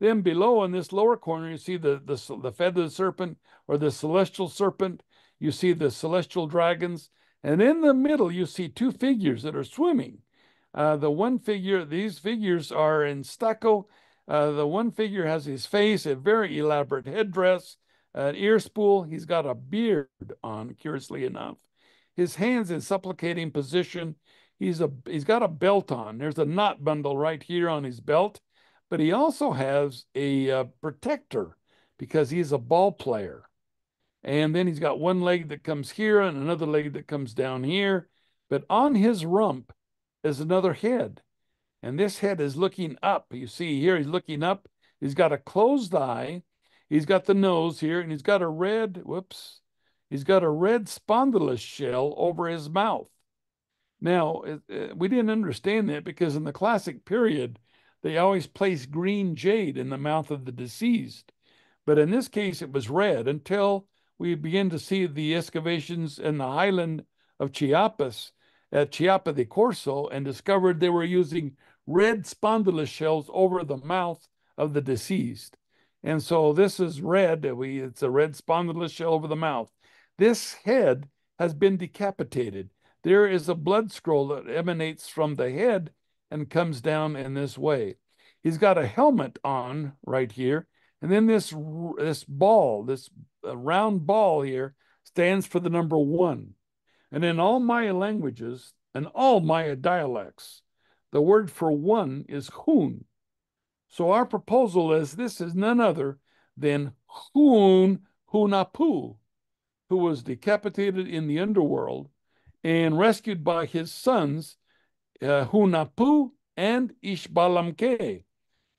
Then below in this lower corner, you see the, the, the feathered serpent or the celestial serpent. You see the celestial dragons. And in the middle, you see two figures that are swimming. Uh, the one figure, these figures are in stucco. Uh, the one figure has his face, a very elaborate headdress, an ear spool. He's got a beard on, curiously enough. His hands in supplicating position. He's a he's got a belt on. There's a knot bundle right here on his belt, but he also has a uh, protector because he's a ball player. And then he's got one leg that comes here and another leg that comes down here. But on his rump is another head, and this head is looking up. You see here, he's looking up. He's got a closed eye. He's got the nose here, and he's got a red, whoops, he's got a red spondylus shell over his mouth. Now, it, it, we didn't understand that because in the classic period, they always placed green jade in the mouth of the deceased. But in this case, it was red until we begin to see the excavations in the highland of Chiapas at Chiapa de Corzo and discovered they were using red spondylus shells over the mouth of the deceased. And so this is red, we, it's a red spondylus shell over the mouth. This head has been decapitated. There is a blood scroll that emanates from the head and comes down in this way. He's got a helmet on right here. And then this, this ball, this round ball here, stands for the number one. And in all Maya languages and all Maya dialects, the word for one is hun. So our proposal is this is none other than Hun Hunahpu, who was decapitated in the underworld and rescued by his sons, uh, Hunahpu and Xbalanque.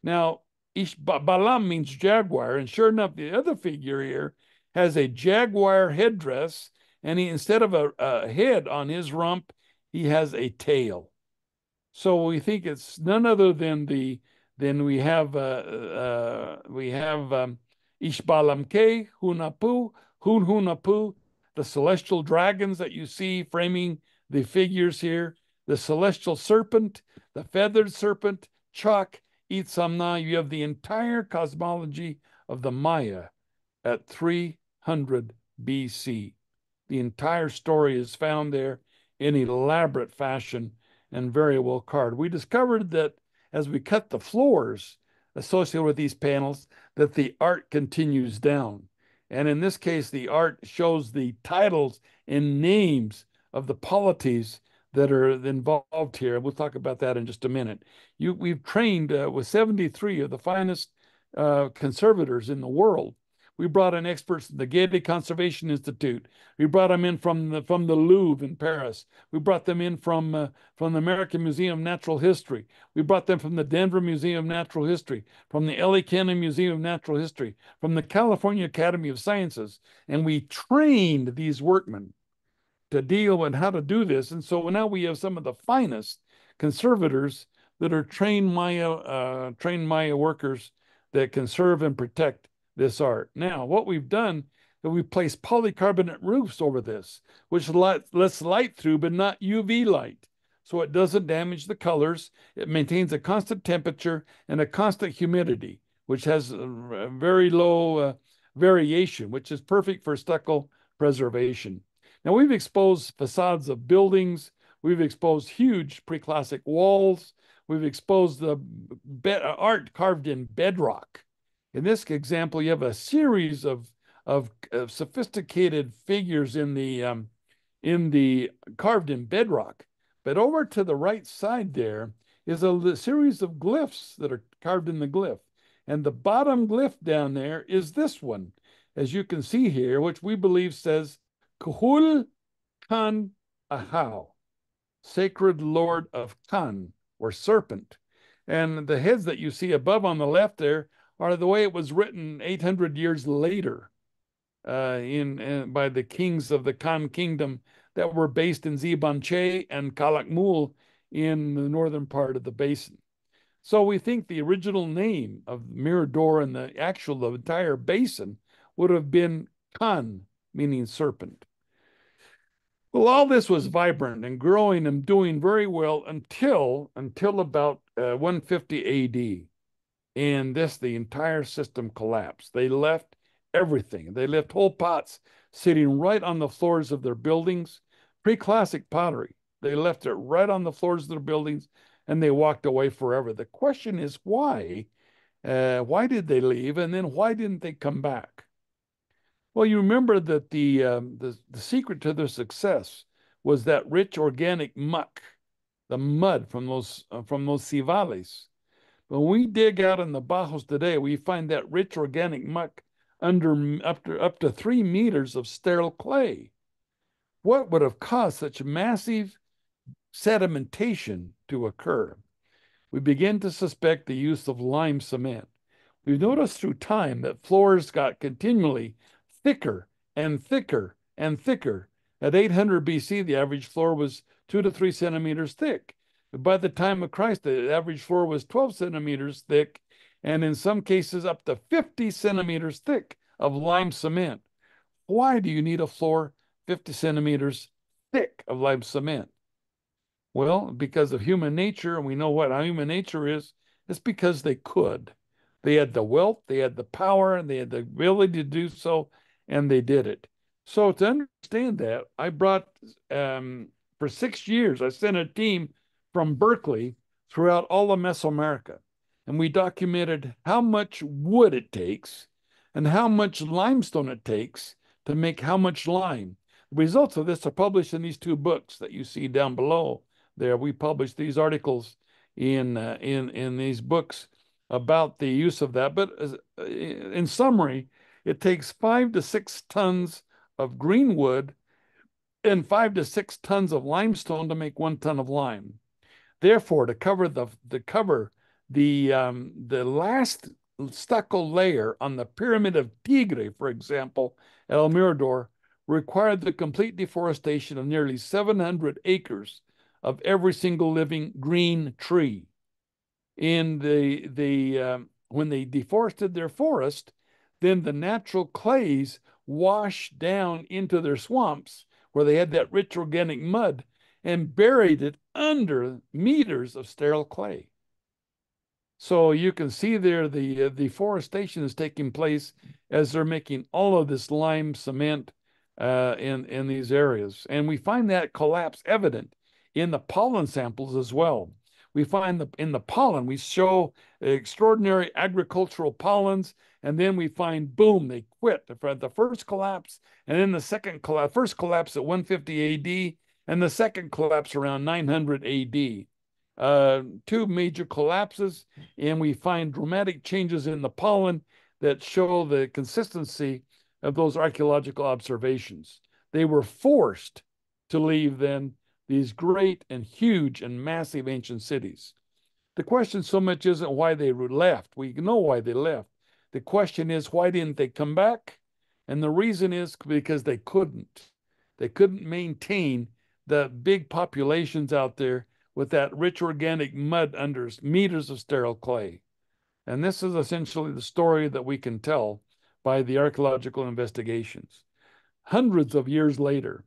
Now, Xbalam means jaguar, and sure enough, the other figure here has a jaguar headdress, and he, instead of a, a head on his rump, he has a tail. So we think it's none other than the Then we have uh, uh, we have um, Xbalanque, Hunahpu, Hun Hunahpu, the celestial dragons that you see framing the figures here, the celestial serpent, the feathered serpent, Chak, Itzamna. You have the entire cosmology of the Maya at three hundred B C. The entire story is found there in elaborate fashion and very well carved. We discovered that as we cut the floors associated with these panels, that the art continues down. And in this case, the art shows the titles and names of the polities that are involved here. We'll talk about that in just a minute. You, we've trained uh, with seventy-three of the finest uh, conservators in the world. We brought in experts from the Goethe Conservation Institute. We brought them in from the, from the Louvre in Paris. We brought them in from, uh, from the American Museum of Natural History. We brought them from the Denver Museum of Natural History, from the L A County Museum of Natural History, from the California Academy of Sciences. And we trained these workmen to deal with how to do this. And so now we have some of the finest conservators that are trained Maya, uh, trained Maya workers that conserve and protect this art. Now, what we've done is we've placed polycarbonate roofs over this, which light, lets light through, but not U V light. So it doesn't damage the colors. It maintains a constant temperature and a constant humidity, which has a very low uh, variation, which is perfect for stucco preservation. Now, we've exposed facades of buildings. We've exposed huge preclassic walls. We've exposed the art carved in bedrock. In this example, you have a series of of, of sophisticated figures in the um, in the carved in bedrock. But over to the right side there is a, a series of glyphs that are carved in the glyph, and the bottom glyph down there is this one, as you can see here, which we believe says "Kahul Kan Ahau," sacred lord of Kan, or serpent, and the heads that you see above on the left there are the way it was written eight hundred years later uh, in, in by the kings of the Kan kingdom that were based in Zibanche and Calakmul in the northern part of the basin. So we think the original name of Mirador and the actual the entire basin would have been Kan, meaning serpent. Well, all this was vibrant and growing and doing very well until, until about uh, one fifty A D. And this, the entire system collapsed. They left everything. They left whole pots sitting right on the floors of their buildings. Pre-classic pottery. They left it right on the floors of their buildings, and they walked away forever. The question is why? Uh, why did they leave, and then why didn't they come back? Well, you remember that the, um, the, the secret to their success was that rich organic muck, the mud from those, uh, from those civales. When we dig out in the Bajos today, we find that rich organic muck under up to, up to three meters of sterile clay. What would have caused such massive sedimentation to occur? We begin to suspect the use of lime cement. We've noticed through time that floors got continually thicker and thicker and thicker. At eight hundred B C, the average floor was two to three centimeters thick. By the time of Christ, the average floor was twelve centimeters thick, and in some cases up to fifty centimeters thick of lime cement. Why do you need a floor fifty centimeters thick of lime cement? Well, because of human nature, and we know what human nature is, it's because they could. They had the wealth, they had the power, and they had the ability to do so, and they did it. So to understand that, I brought um, For six years, I sent a team from Berkeley throughout all of Mesoamerica, and we documented how much wood it takes and how much limestone it takes to make how much lime. The results of this are published in these two books that you see down below there. We published these articles in, uh, in, in these books about the use of that. But as, uh, in summary, it takes five to six tons of green wood and five to six tons of limestone to make one ton of lime. Therefore, to cover the, to cover the, um, the last stucco layer on the Pyramid of Tigre, for example, at El Mirador, required the complete deforestation of nearly seven hundred acres of every single living green tree. In the, the, um, when they deforested their forest, then the natural clays washed down into their swamps where they had that rich organic mud and buried it under meters of sterile clay. So you can see there the uh, deforestation is taking place as they're making all of this lime cement uh, in, in these areas. And we find that collapse evident in the pollen samples as well. We find the, in the pollen, we show extraordinary agricultural pollens, and then we find, boom, they quit. The first collapse, and then the second collapse, first collapse at one fifty A D, and the second collapse around nine hundred A D. Uh, two major collapses, and we find dramatic changes in the pollen that show the consistency of those archaeological observations. They were forced to leave then these great and huge and massive ancient cities. The question so much isn't why they left. We know why they left. The question is, why didn't they come back? And the reason is because they couldn't. They couldn't maintain the big populations out there with that rich organic mud under meters of sterile clay. And this is essentially the story that we can tell by the archaeological investigations. Hundreds of years later,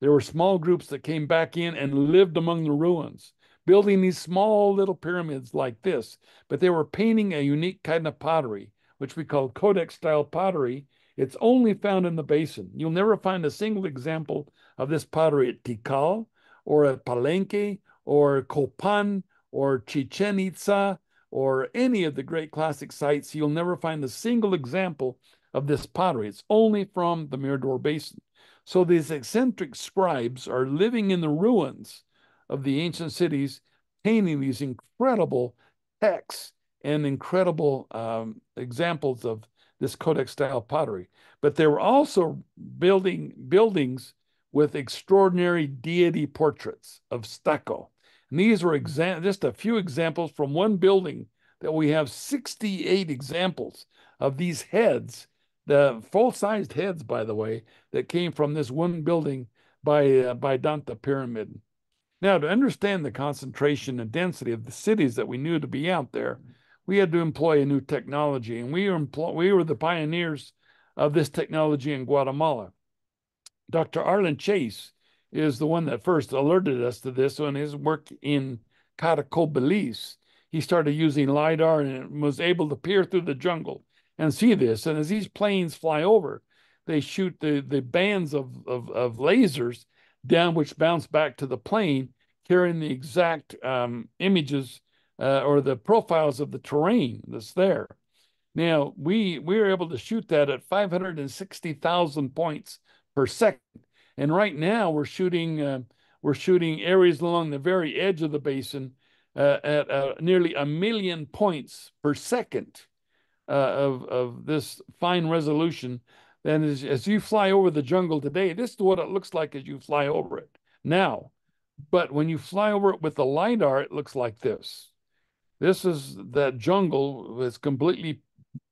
there were small groups that came back in and lived among the ruins, building these small little pyramids like this, but they were painting a unique kind of pottery, which we call codex-style pottery. It's only found in the basin. You'll never find a single example of this pottery at Tikal or at Palenque or Copan or Chichen Itza or any of the great classic sites. You'll never find a single example of this pottery. It's only from the Mirador Basin. So these eccentric scribes are living in the ruins of the ancient cities, painting these incredible texts and incredible um, examples of this codex-style pottery. But they were also building buildings with extraordinary deity portraits of stucco. And these were just a few examples from one building that we have sixty-eight examples of these heads, the full-sized heads, by the way, that came from this one building by, uh, by Danta Pyramid. Now, to understand the concentration and density of the cities that we knew to be out there, we had to employ a new technology, and we were, we were the pioneers of this technology in Guatemala. Doctor Arlen Chase is the one that first alerted us to this on his work in Caracol, Belize. He started using LIDAR and was able to peer through the jungle and see this. And as these planes fly over, they shoot the, the bands of, of, of lasers down, which bounce back to the plane, carrying the exact um, images uh, or the profiles of the terrain that's there. Now, we, we were able to shoot that at five hundred sixty thousand points per second. And right now we're shooting uh, we're shooting areas along the very edge of the basin uh, at uh, nearly a million points per second uh, of of this fine resolution. And as, as you fly over the jungle today, this is what it looks like as you fly over it now. But when you fly over it with the LIDAR, it looks like this. This is that jungle that's completely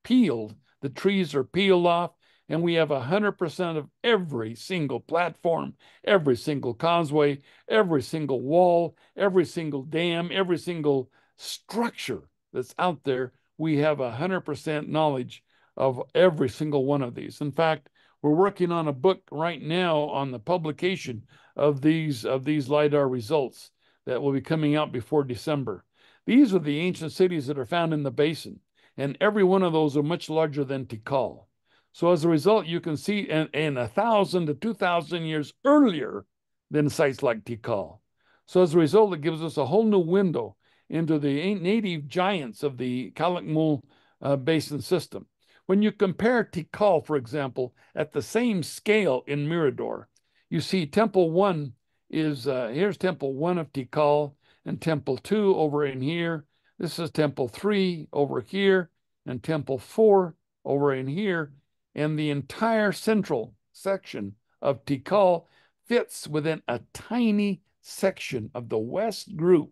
peeled. The trees are peeled off. And we have one hundred percent of every single platform, every single causeway, every single wall, every single dam, every single structure that's out there. We have one hundred percent knowledge of every single one of these. In fact, we're working on a book right now on the publication of these, of these LIDAR results that will be coming out before December. These are the ancient cities that are found in the basin, and every one of those are much larger than Tikal. So as a result, you can see, and, and a thousand to two thousand years earlier than sites like Tikal. So as a result, it gives us a whole new window into the native giants of the Calakmul uh, Basin system. When you compare Tikal, for example, at the same scale in Mirador, you see Temple one is, uh, here's Temple one of Tikal, and Temple two over in here. This is Temple three over here, and Temple four over in here. And the entire central section of Tikal fits within a tiny section of the west group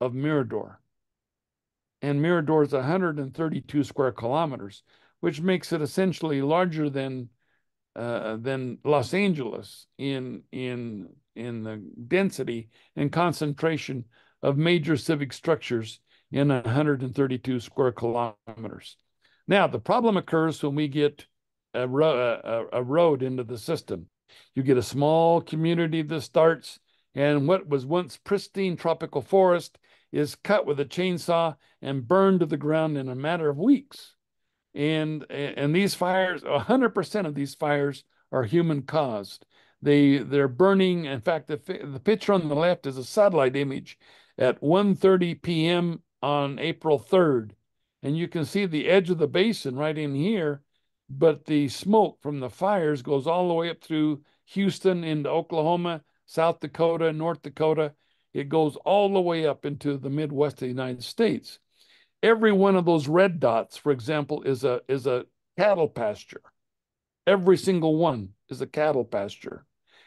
of Mirador. And Mirador is one hundred thirty-two square kilometers, which makes it essentially larger than uh, than Los Angeles in in in the density and concentration of major civic structures in one hundred thirty-two square kilometers. Now, the problem occurs when we get a, ro a, a road into the system. You get a small community that starts, and what was once pristine tropical forest is cut with a chainsaw and burned to the ground in a matter of weeks. And, and these fires, one hundred percent of these fires are human-caused. They, they're burning. In fact, the, the picture on the left is a satellite image at one thirty p m on April third. And you can see the edge of the basin right in here, but the smoke from the fires goes all the way up through Houston into Oklahoma, South Dakota, North Dakota. It goes all the way up into the Midwest of the United States. Every one of those red dots, for example, is a, is a cattle pasture. Every single one is a cattle pasture.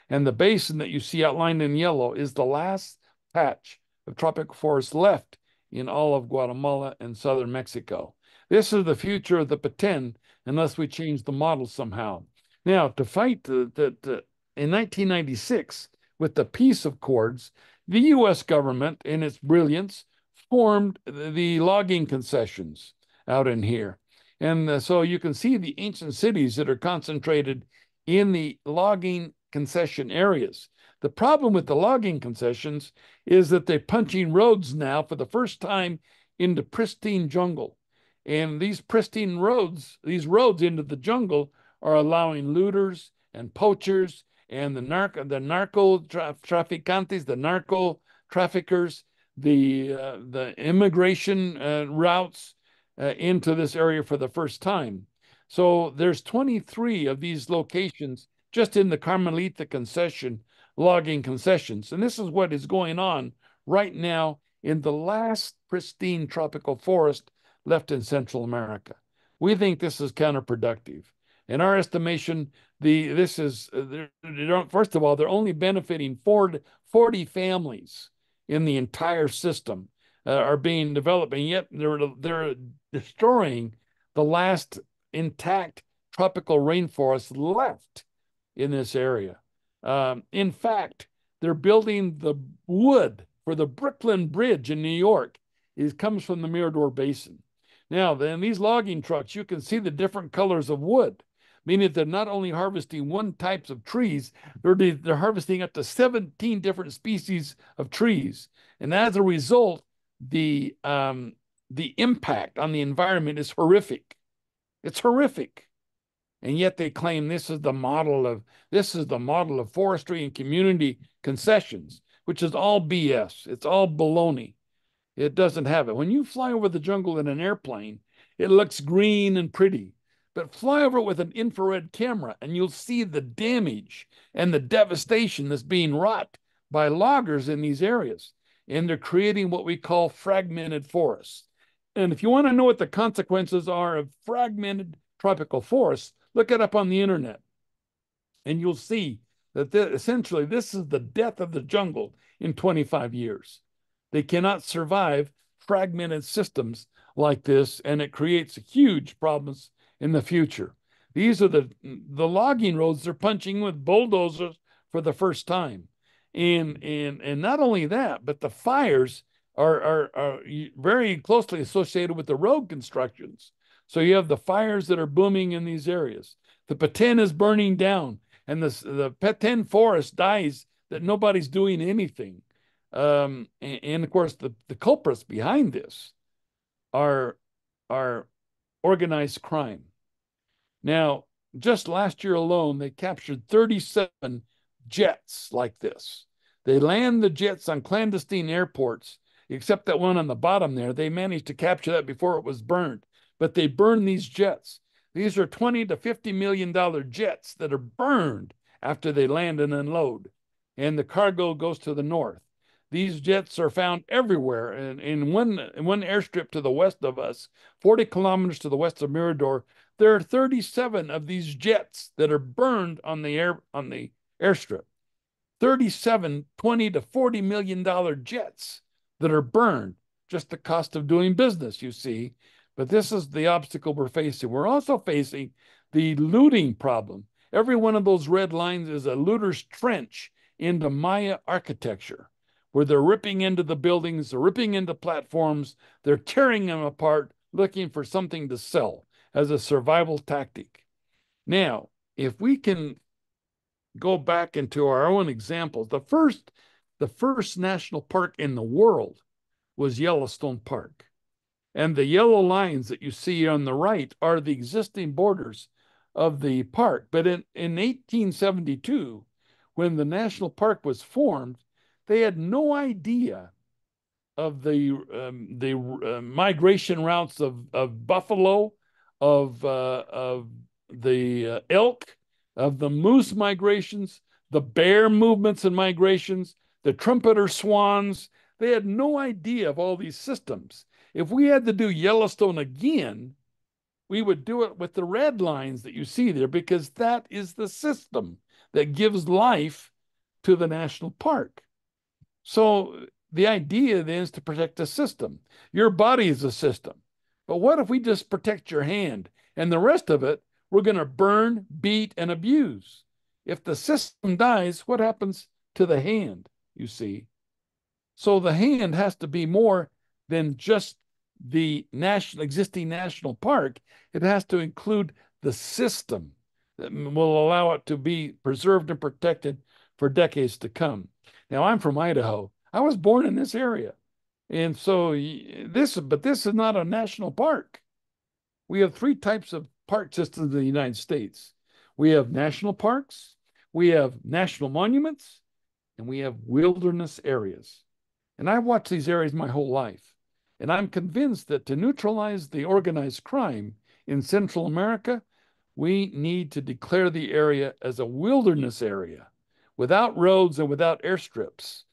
And the basin that you see outlined in yellow is the last patch of tropical forest left in all of Guatemala and southern Mexico. This is the future of the Petén unless we change the model somehow. Now, to fight the, the, the, in nineteen ninety-six, with the Peace Accords, the U S government, in its brilliance, formed the logging concessions out in here. And so you can see the ancient cities that are concentrated in the logging concession areas. The problem with the logging concessions is that they're punching roads now for the first time into pristine jungle. And these pristine roads, these roads into the jungle are allowing looters and poachers and the narco, the narco tra traficantes, the narco traffickers, the, uh, the immigration uh, routes uh, into this area for the first time. So there's twenty-three of these locations just in the Carmelita concession, logging concessions. And this is what is going on right now in the last pristine tropical forest left in Central America. We think this is counterproductive. In our estimation, the this is, first of all, they're only benefiting forty families in the entire system uh, are being developed, and yet they're, they're destroying the last intact tropical rainforest left in this area. Um, in fact, they're building the wood for the Brooklyn Bridge in New York. It comes from the Mirador Basin. Now, in these logging trucks, you can see the different colors of wood, meaning that they're not only harvesting one types of trees, they're, they're harvesting up to seventeen different species of trees. And as a result, the, um, the impact on the environment is horrific. It's horrific. And yet they claim this is the model of this is the model of forestry and community concessions, which is all B S. It's all baloney. It doesn't have it. When you fly over the jungle in an airplane, it looks green and pretty, but fly over it with an infrared camera and you'll see the damage and the devastation that's being wrought by loggers in these areas. And they're creating what we call fragmented forests. And if you want to know what the consequences are of fragmented tropical forests, look it up on the internet, and you'll see that the, essentially this is the death of the jungle in twenty-five years. They cannot survive fragmented systems like this, and it creates huge problems in the future. These are the, the logging roads they're punching with bulldozers for the first time. And, and, and not only that, but the fires are, are, are very closely associated with the road constructions. So you have the fires that are booming in these areas. The Petén is burning down, and the, the Petén forest dies that nobody's doing anything. Um, and, and of course, the, the culprits behind this are, are organized crime. Now, just last year alone, they captured thirty-seven jets like this. They land the jets on clandestine airports, except that one on the bottom there. They managed to capture that before it was burned, but they burn these jets. These are twenty to fifty million dollar jets that are burned after they land and unload, and the cargo goes to the north. These jets are found everywhere, and in one, in one airstrip to the west of us, forty kilometers to the west of Mirador, there are thirty-seven of these jets that are burned on the air on the airstrip. thirty-seven twenty to forty million dollar jets that are burned, just the cost of doing business, you see. But this is the obstacle we're facing. We're also facing the looting problem. Every one of those red lines is a looter's trench into Maya architecture, where they're ripping into the buildings, they're ripping into platforms, they're tearing them apart, looking for something to sell as a survival tactic. Now, if we can go back into our own examples, the first, the first national park in the world was Yellowstone Park. And the yellow lines that you see on the right are the existing borders of the park. But in, in eighteen seventy-two, when the national park was formed, they had no idea of the, um, the uh, migration routes of, of buffalo, of, uh, of the uh, elk, of the moose migrations, the bear movements and migrations, the trumpeter swans. They had no idea of all these systems. If we had to do Yellowstone again, we would do it with the red lines that you see there, because that is the system that gives life to the national park. So the idea then is to protect the system. Your body is a system. But what if we just protect your hand, and the rest of it we're going to burn, beat, and abuse? If the system dies, what happens to the hand, you see? So the hand has to be more than just the national, existing national park. It has to include the system that will allow it to be preserved and protected for decades to come. Now, I'm from Idaho. I was born in this area. And so this, but this is not a national park. We have three types of park systems in the United States. We have national parks, we have national monuments, and we have wilderness areas. And I've watched these areas my whole life. And I'm convinced that to neutralize the organized crime in Central America, we need to declare the area as a wilderness area without roads and without airstrips.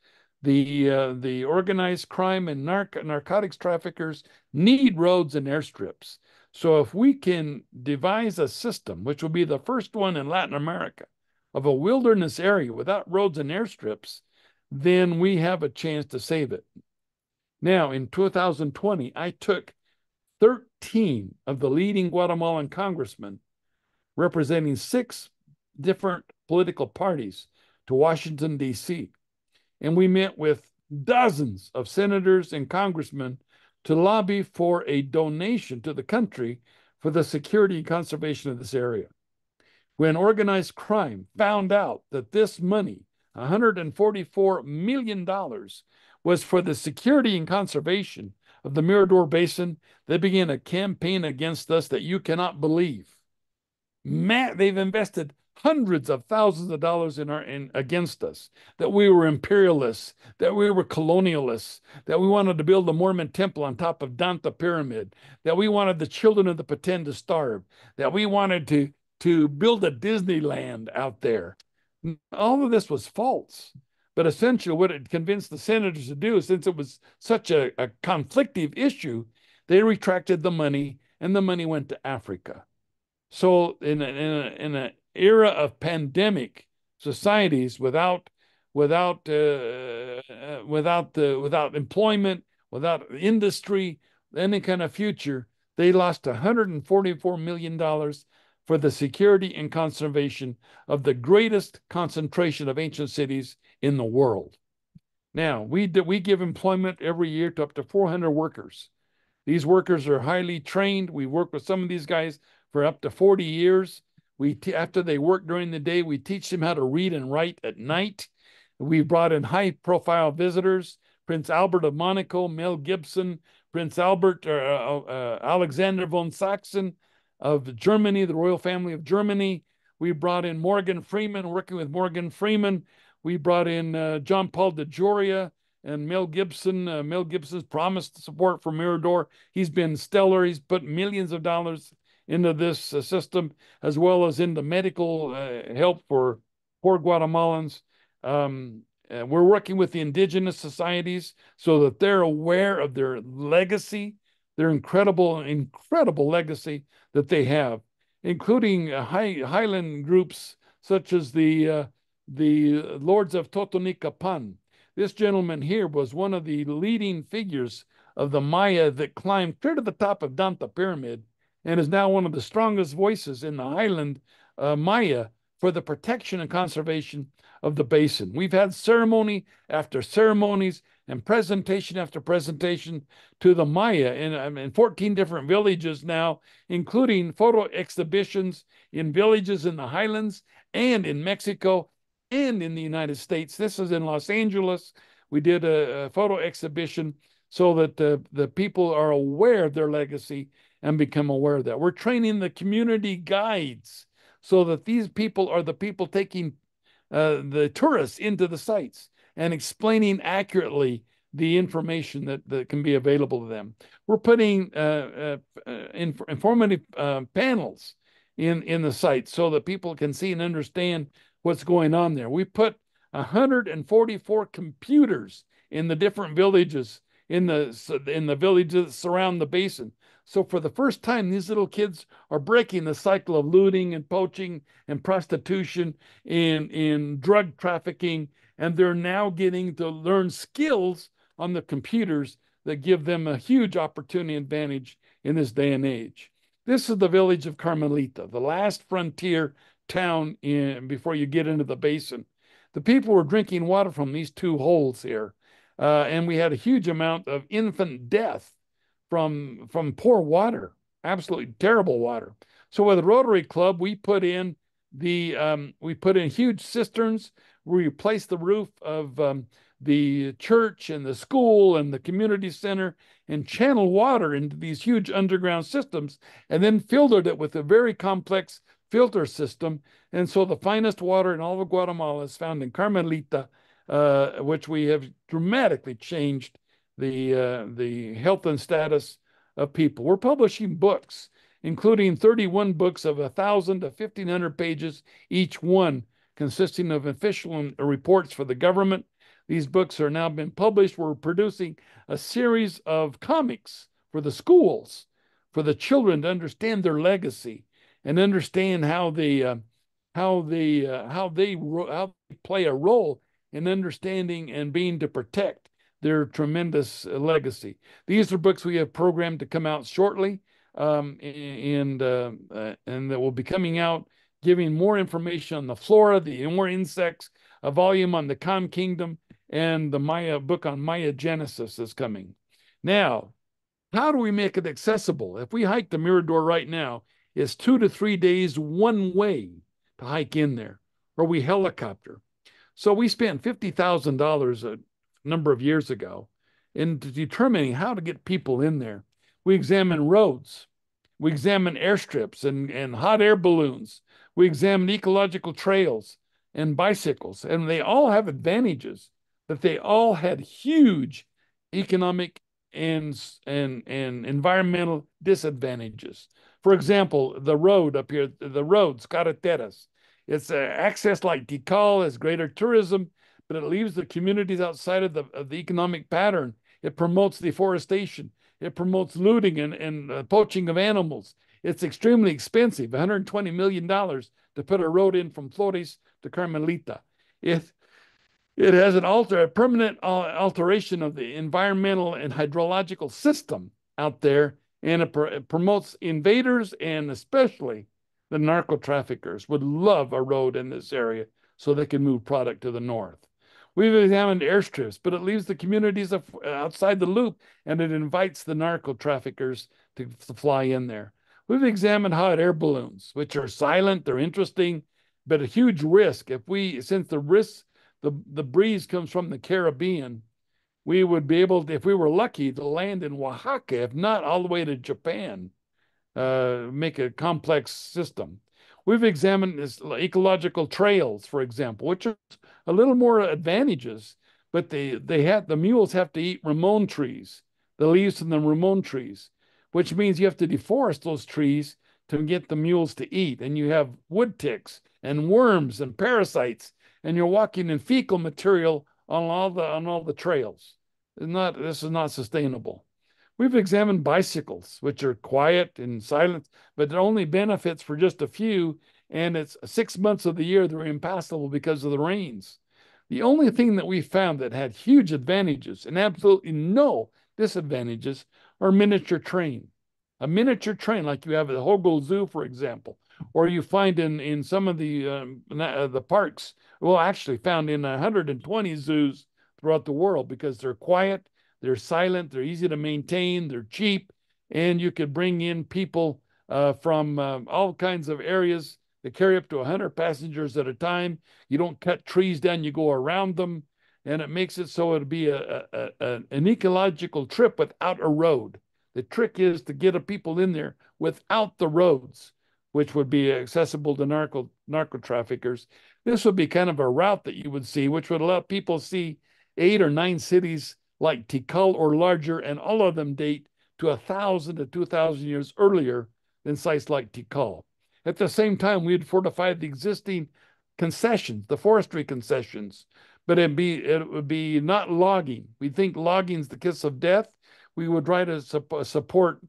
The, uh, the organized crime and narc narcotics traffickers need roads and airstrips. So if we can devise a system, which will be the first one in Latin America, of a wilderness area without roads and airstrips, then we have a chance to save it. Now, in two thousand twenty, I took thirteen of the leading Guatemalan congressmen representing six different political parties to Washington, D C And we met with dozens of senators and congressmen to lobby for a donation to the country for the security and conservation of this area. When organized crime found out that this money, one hundred forty-four million dollars, was for the security and conservation of the Mirador Basin, they began a campaign against us that you cannot believe. Matt, they've invested hundreds of thousands of dollars in our in against us, that we were imperialists, that we were colonialists, that we wanted to build a Mormon temple on top of Danta Pyramid, that we wanted the children of the Petén to starve, that we wanted to, to build a Disneyland out there. All of this was false, but essentially what it convinced the senators to do, since it was such a, a conflictive issue, they retracted the money, and the money went to Africa. So in an in in era of pandemic societies, without without uh, without the without employment, without industry, any kind of future, they lost one hundred forty-four million dollars. For the security and conservation of the greatest concentration of ancient cities in the world. Now, we, do, we give employment every year to up to four hundred workers. These workers are highly trained. We work with some of these guys for up to forty years. We after they work during the day, we teach them how to read and write at night. We brought in high-profile visitors, Prince Albert of Monaco, Mel Gibson, Prince Albert, uh, uh, Alexander von Sachsen, of Germany, the royal family of Germany, We brought in Morgan Freeman, working with Morgan Freeman. We brought in uh, John Paul DeGioia and Mel Gibson. Uh, Mel Gibson's promised support for Mirador. He's been stellar. He's put millions of dollars into this uh, system, as well as into medical uh, help for poor Guatemalans. Um, we're working with the indigenous societies so that they're aware of their legacy, their incredible, incredible legacy that they have, including uh, high, highland groups such as the uh, the Lords of Totonicapan. This gentleman here was one of the leading figures of the Maya that climbed clear to the top of Danta Pyramid and is now one of the strongest voices in the highland uh, Maya for the protection and conservation of the basin. We've had ceremony after ceremonies and presentation after presentation to the Maya in, in fourteen different villages now, including photo exhibitions in villages in the highlands and in Mexico and in the United States. This is in Los Angeles. We did a, a photo exhibition so that the, the people are aware of their legacy and become aware of that. We're training the community guides so that these people are the people taking uh, the tourists into the sites and explaining accurately the information that, that can be available to them. We're putting uh, uh, inf informative uh, panels in, in the site so that people can see and understand what's going on there. We put one hundred forty-four computers in the different villages, in the, in the villages that surround the basin. So for the first time, these little kids are breaking the cycle of looting and poaching and prostitution and, and drug trafficking, and they're now getting to learn skills on the computers that give them a huge opportunity advantage in this day and age. This is the village of Carmelita, the last frontier town in, before you get into the basin. The people were drinking water from these two holes here, uh, and we had a huge amount of infant death from from poor water, absolutely terrible water. So with the Rotary Club, we put in the um, we put in huge cisterns. We replaced the roof of um, the church and the school and the community center and channeled water into these huge underground systems, and then filtered it with a very complex filter system. And so the finest water in all of Guatemala is found in Carmelita, uh, which we have dramatically changed the uh, the health and status of people. We're publishing books, including thirty-one books of one thousand to fifteen hundred pages, each one consisting of official reports for the government. These books are now been published. We're producing a series of comics for the schools, for the children to understand their legacy and understand how they uh, how they uh, how they how they play a role in understanding and being to protect their tremendous legacy. These are books we have programmed to come out shortly, um, and uh, uh, and that will be coming out, giving more information on the flora, the more insects, a volume on the Kan Kingdom, and the Maya book on Maya Genesis is coming. Now, how do we make it accessible? If we hike the Mirador right now, it's two to three days one way to hike in there, or we helicopter. So we spent fifty thousand dollars a number of years ago in determining how to get people in there. We examine roads, we examine airstrips and, and hot air balloons, we examine ecological trails and bicycles, and they all have advantages, but they all had huge economic and, and, and environmental disadvantages. For example, the road up here, the roads, carreteras, it's uh, access like Tikal, has greater tourism, but it leaves the communities outside of the, of the economic pattern. It promotes deforestation. It promotes looting and, and uh, poaching of animals. It's extremely expensive, one hundred twenty million dollars to put a road in from Flores to Carmelita. It, it has an alter, a permanent uh, alteration of the environmental and hydrological system out there, and it, pr it promotes invaders, and especially the narco-traffickers would love a road in this area so they can move product to the north. We've examined airstrips, but it leaves the communities outside the loop, and it invites the narco traffickers to fly in there. We've examined hot air balloons, which are silent, they're interesting, but a huge risk. If we, since the risk, the, the breeze comes from the Caribbean, we would be able to, if we were lucky, to land in Oaxaca, if not all the way to Japan, uh, make a complex system. We've examined this ecological trails, for example, which are a little more advantageous, but they, they have, the mules have to eat ramon trees, the leaves from the ramon trees, which means you have to deforest those trees to get the mules to eat. And you have wood ticks and worms and parasites, and you're walking in fecal material on all the, on all the trails. It's not, this is not sustainable. We've examined bicycles, which are quiet and silent, but it only benefits for just a few, and it's six months of the year they're impassable because of the rains. The only thing that we found that had huge advantages and absolutely no disadvantages are miniature train. A miniature train, like you have at the Hogo Zoo, for example, or you find in, in some of the, um, the parks, well, actually found in one hundred twenty zoos throughout the world, because they're quiet, they're silent, they're easy to maintain, they're cheap, and you could bring in people uh, from um, all kinds of areas that carry up to one hundred passengers at a time. You don't cut trees down, you go around them, and it makes it so it'd be a, a, a, an ecological trip without a road. The trick is to get a people in there without the roads, which would be accessible to narco, narco traffickers. This would be kind of a route that you would see, which would allow people to see eight or nine cities like Tikal or larger, and all of them date to one thousand to two thousand years earlier than sites like Tikal. At the same time, we had fortified the existing concessions, the forestry concessions, but it'd be, it would be not logging. We think logging's the kiss of death. We would try to su support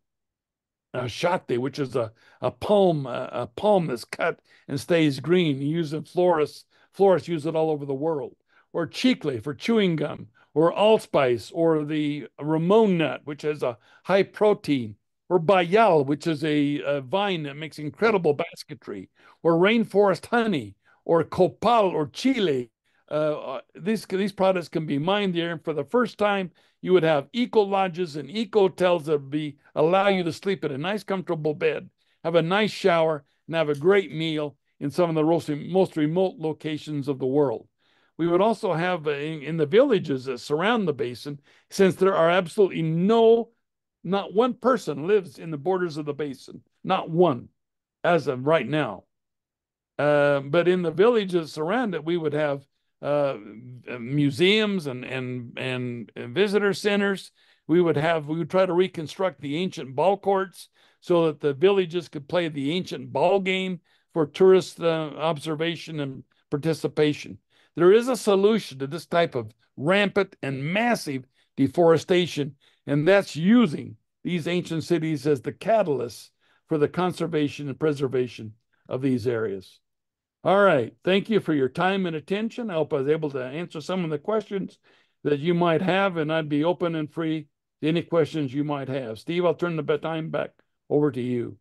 uh, shate, which is a, a palm, a, a palm that's cut and stays green. You use it, florists, florists use it all over the world. Or chicle for chewing gum, or allspice, or the ramon nut, which has a high protein, or bayal, which is a, a vine that makes incredible basketry, or rainforest honey, or copal, or chile. Uh, these, these products can be mined there, and for the first time, you would have eco-lodges and eco-hotels that would be, allow you to sleep in a nice, comfortable bed, have a nice shower, and have a great meal in some of the most remote locations of the world. We would also have in, in the villages that surround the basin, since there are absolutely no, not one person lives in the borders of the basin, not one, as of right now. Uh, but in the villages surrounded, we would have uh, museums and, and, and visitor centers. We would have, we would try to reconstruct the ancient ball courts so that the villages could play the ancient ball game for tourist uh, observation and participation. There is a solution to this type of rampant and massive deforestation, and that's using these ancient cities as the catalysts for the conservation and preservation of these areas. All right, thank you for your time and attention. I hope I was able to answer some of the questions that you might have, and I'd be open and free to any questions you might have. Steve, I'll turn the time back over to you.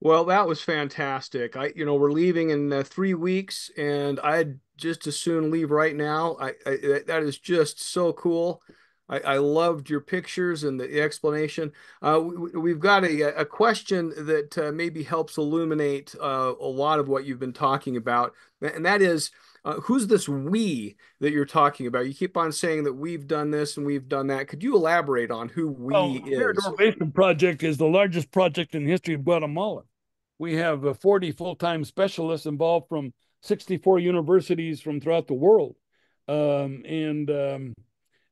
Well, that was fantastic. I, you know, we're leaving in uh, three weeks, and I'd just as soon leave right now. I, I that is just so cool. I, I loved your pictures and the explanation. Uh, we, we've got a, a question that uh, maybe helps illuminate uh, a lot of what you've been talking about, and that is, uh, who's this we that you're talking about? You keep on saying that we've done this and we've done that. Could you elaborate on who we well, is? The Mirador Basin Project is the largest project in the history of Guatemala. We have uh, forty full-time specialists involved from sixty-four universities from throughout the world. Um, and um,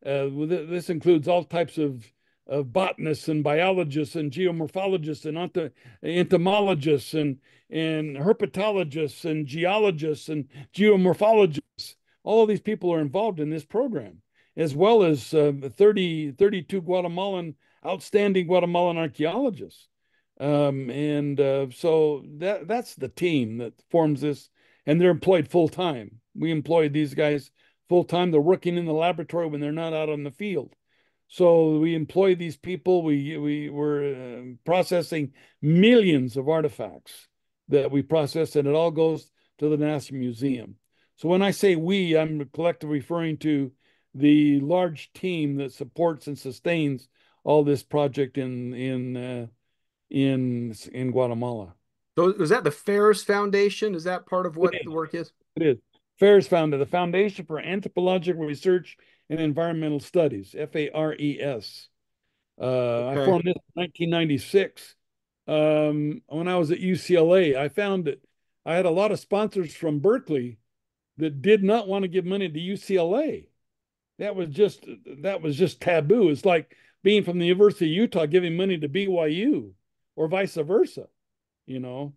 uh, this includes all types of, of botanists and biologists and geomorphologists and ento entomologists and and herpetologists and geologists and geomorphologists. All of these people are involved in this program, as well as uh, thirty, thirty-two Guatemalan, outstanding Guatemalan archaeologists. Um, and uh, so that, that's the team that forms this, and they're employed full-time. We employ these guys full-time. They're working in the laboratory when they're not out on the field. So we employ these people. We, we were uh, processing millions of artifacts that we process, and it all goes to the National Museum. So when I say we, I'm collectively referring to the large team that supports and sustains all this project in in uh, in in Guatemala. So is that the FARES Foundation? Is that part of what the work is? It is. FARES founded the Foundation for Anthropological Research and Environmental Studies, F A R E S. Uh, okay. I formed this in nineteen ninety-six. um, when I was at U C L A, I found that I had a lot of sponsors from Berkeley that did not want to give money to U C L A. That was just, that was just taboo. It's like being from the University of Utah giving money to B Y U or vice versa, you know.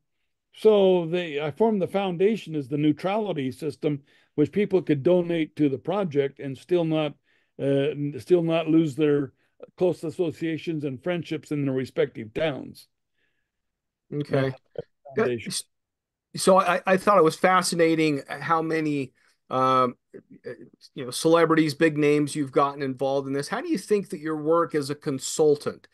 So they, I formed the foundation as the neutrality system, which people could donate to the project and still not, uh, still not lose their close associations and friendships in their respective towns. Okay. So I, I thought it was fascinating how many, um, you know, celebrities, big names you've gotten involved in this. How do you think that your work as a consultant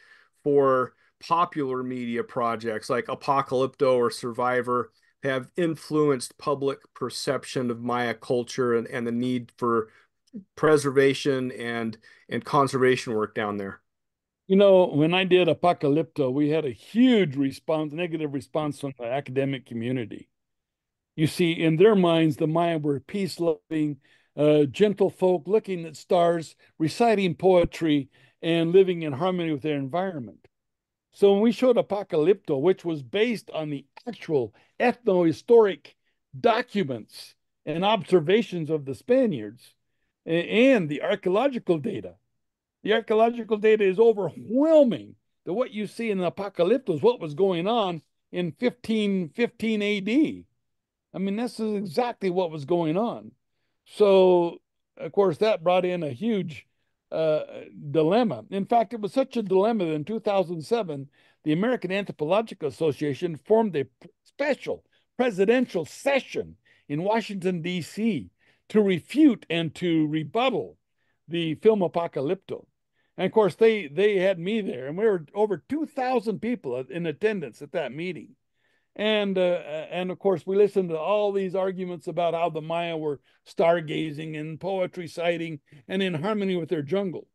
for popular media projects like Apocalypto or Survivor have influenced public perception of Maya culture and, and the need for preservation and, and conservation work down there? You know, when I did Apocalypto, we had a huge response, negative response from the academic community. You see, in their minds, the Maya were peace-loving, uh, gentle folk looking at stars, reciting poetry, and living in harmony with their environment. So when we showed Apocalypto, which was based on the actual ethno-historic documents and observations of the Spaniards and the archaeological data, the archaeological data is overwhelming that what you see in the Apocalypto is what was going on in fifteen fifteen A D. I mean, this is exactly what was going on. So, of course, that brought in a huge Uh, dilemma. In fact, it was such a dilemma that in two thousand seven, the American Anthropological Association formed a special presidential session in Washington, D C to refute and to rebuttal the film Apocalypto. And of course, they, they had me there, and we were over two thousand people in attendance at that meeting. And, uh, and of course, we listened to all these arguments about how the Maya were stargazing and poetry citing and in harmony with their jungle.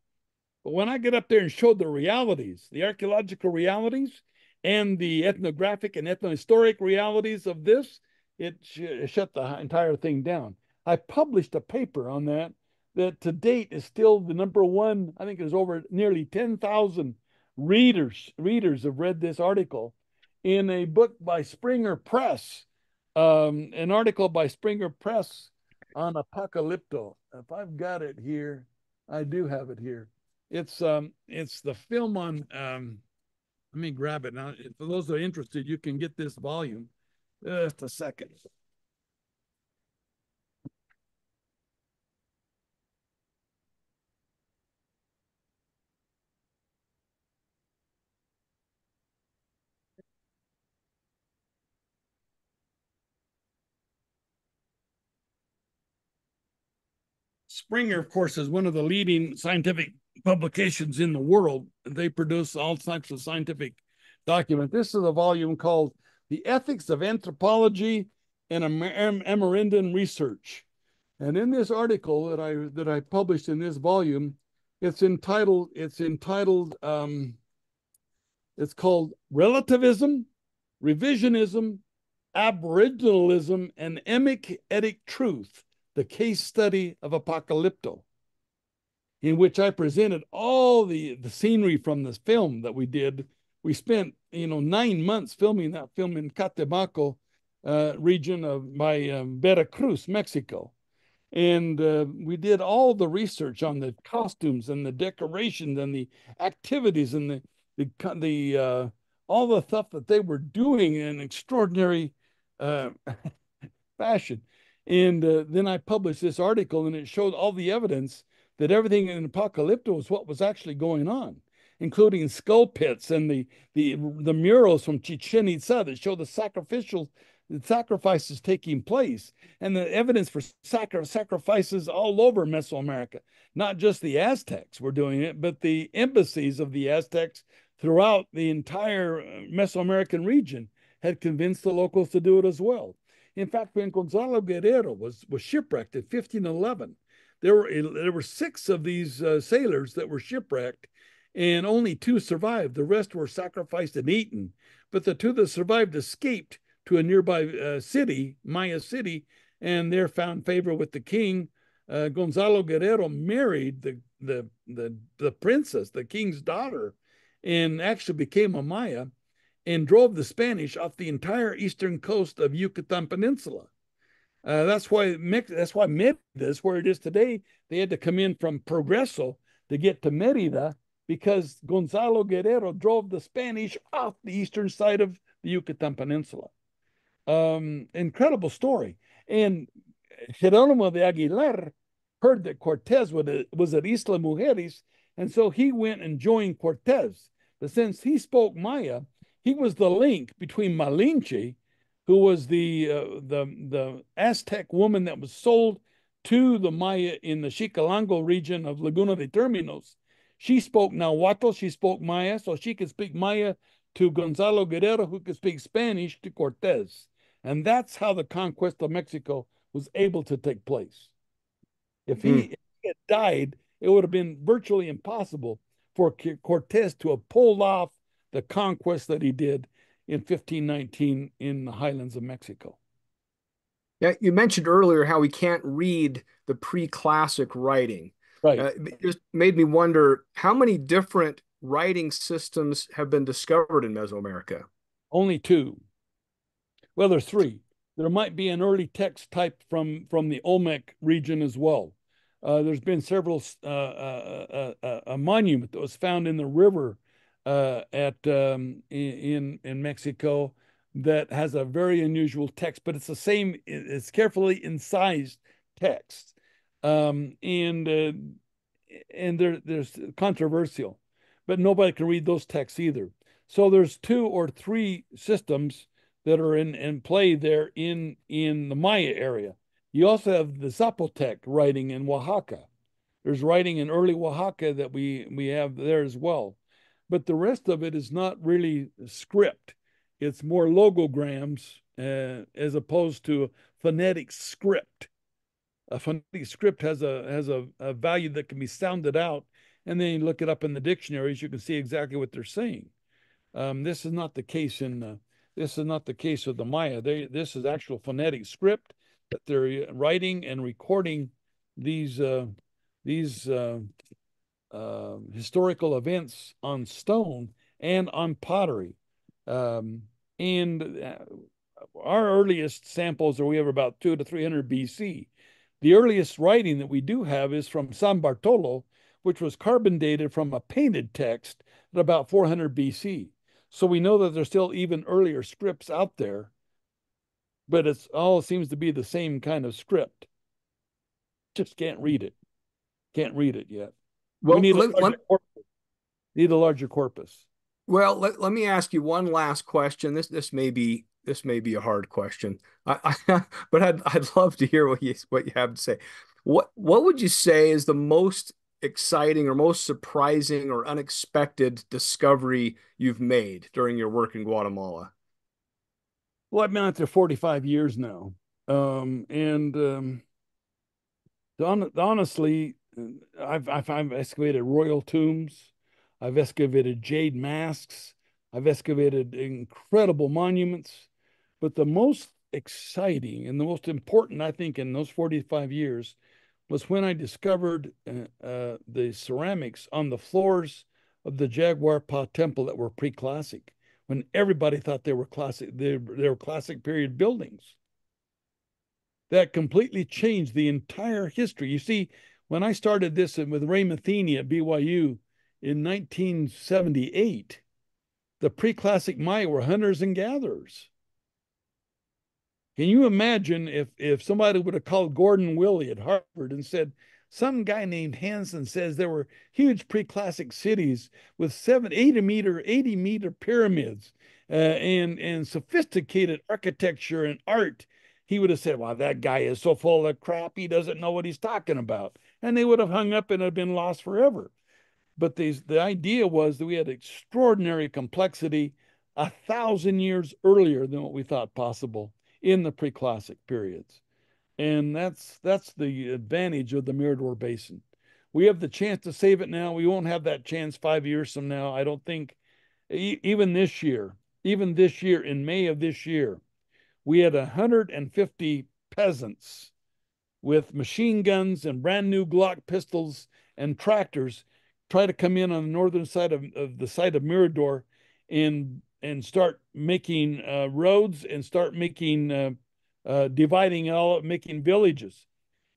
But when I get up there and showed the realities, the archaeological realities and the ethnographic and ethnohistoric realities of this, it sh shut the entire thing down. I published a paper on that that to date is still the number one. I think there's over nearly ten thousand readers, readers have read this article. In a book by Springer Press, um, an article by Springer Press on Apocalypto. If I've got it here, I do have it here. It's um, it's the film on. Um, let me grab it now. For those that are interested, you can get this volume. Just a second. Springer, of course, is one of the leading scientific publications in the world. They produce all types of scientific documents. This is a volume called The Ethics of Anthropology and Amer Amerindian Research. And in this article that I that I published in this volume, it's entitled, it's entitled, um, it's called Relativism, Revisionism, Aboriginalism, and Emic-Etic Truth. The case study of Apocalypto, in which I presented all the, the scenery from this film that we did. We spent, you know, nine months filming that film in Catemaco uh, region of by um, Veracruz, Mexico. And uh, we did all the research on the costumes and the decorations and the activities and the, the, the uh, all the stuff that they were doing in extraordinary uh, fashion. And uh, then I published this article, and it showed all the evidence that everything in Apocalypto was what was actually going on, including skull pits and the the, the murals from Chichen Itza that show the sacrificial the sacrifices taking place, and the evidence for sacri sacrifices all over Mesoamerica. Not just the Aztecs were doing it, but the embassies of the Aztecs throughout the entire Mesoamerican region had convinced the locals to do it as well. In fact, when Gonzalo Guerrero was, was shipwrecked in fifteen eleven, there were, there were six of these uh, sailors that were shipwrecked, and only two survived. The rest were sacrificed and eaten. But the two that survived escaped to a nearby uh, city, Maya city, and there found favor with the king. Uh, Gonzalo Guerrero married the, the, the, the princess, the king's daughter, and actually became a Maya. and drove the Spanish off the entire eastern coast of Yucatan Peninsula. Uh, that's why Mex that's why Mérida is where it is today. They had to come in from Progreso to get to Mérida because Gonzalo Guerrero drove the Spanish off the eastern side of the Yucatan Peninsula. Um, incredible story. And Jerónimo de Aguilar heard that Cortés was at Isla Mujeres, and so he went and joined Cortés. But since he spoke Maya, he was the link between Malinche, who was the, uh, the, the Aztec woman that was sold to the Maya in the Xicalango region of Laguna de Terminos. She spoke Nahuatl, she spoke Maya, so she could speak Maya to Gonzalo Guerrero, who could speak Spanish to Cortés. And that's how the conquest of Mexico was able to take place. If he, mm. if he had died, it would have been virtually impossible for Cortés to have pulled off the conquest that he did in fifteen nineteen in the highlands of Mexico. Yeah, you mentioned earlier how we can't read the pre-classic writing. Right. Uh, it just made me wonder how many different writing systems have been discovered in Mesoamerica. Only two. Well, there's three. There might be an early text type from from the Olmec region as well. Uh, there's been several uh, uh, uh, uh, a monument that was found in the river uh, at um, in in Mexico that has a very unusual text, but it's the same. It's carefully incised text, um, and uh, and there there's controversial, but nobody can read those texts either. So there's two or three systems that are in, in play there in, in the Maya area. You also have the Zapotec writing in Oaxaca. There's writing in early Oaxaca that we, we have there as well. But the rest of it is not really script. It's more logograms uh, as opposed to a phonetic script. A phonetic script has, a, has a, a value that can be sounded out, and then you look it up in the dictionaries, you can see exactly what they're saying. Um, this is not the case in... Uh, This is not the case of the Maya. They, this is actual phonetic script that they're writing and recording these uh, these uh, uh, historical events on stone and on pottery. Um, and our earliest samples are we have about two to three hundred B C. The earliest writing that we do have is from San Bartolo, which was carbon dated from a painted text at about four hundred B C. So we know that there's still even earlier scripts out there, but it's all seems to be the same kind of script. Just can't read it. Can't read it yet. Well, we need, let, a larger let, corpus. need a larger corpus. Well, let, let me ask you one last question. This this may be this may be a hard question, I, I, but I'd I'd love to hear what you what you have to say. What what would you say is the most exciting or most surprising or unexpected discovery you've made during your work in Guatemala? Well, I've been out there forty-five years now. Um, and um, the, honestly, I've, I've, I've excavated royal tombs. I've excavated jade masks. I've excavated incredible monuments. But the most exciting and the most important, I think, in those forty-five years was when I discovered uh, uh, the ceramics on the floors of the Jaguar Pa Temple that were pre-classic, when everybody thought they were classic, they, they were classic period buildings. That completely changed the entire history. You see, when I started this with Ray Matheny at B Y U in nineteen seventy-eight, the pre-classic Maya were hunters and gatherers. Can you imagine if, if somebody would have called Gordon Willie at Harvard and said, some guy named Hansen says there were huge pre-classic cities with seven, eighty meter, eighty meter pyramids uh, and, and sophisticated architecture and art. He would have said, wow, that guy is so full of crap. He doesn't know what he's talking about. And they would have hung up and have been lost forever. But these, the idea was that we had extraordinary complexity a thousand years earlier than what we thought possible in the pre-classic periods. And that's that's the advantage of the Mirador Basin. We have the chance to save it now. We won't have that chance five years from now. I don't think, e even this year, even this year, in May of this year, we had one hundred fifty peasants with machine guns and brand new Glock pistols and tractors try to come in on the northern side of, of the site of Mirador and and start making uh, roads and start making, uh, uh, dividing all, making villages.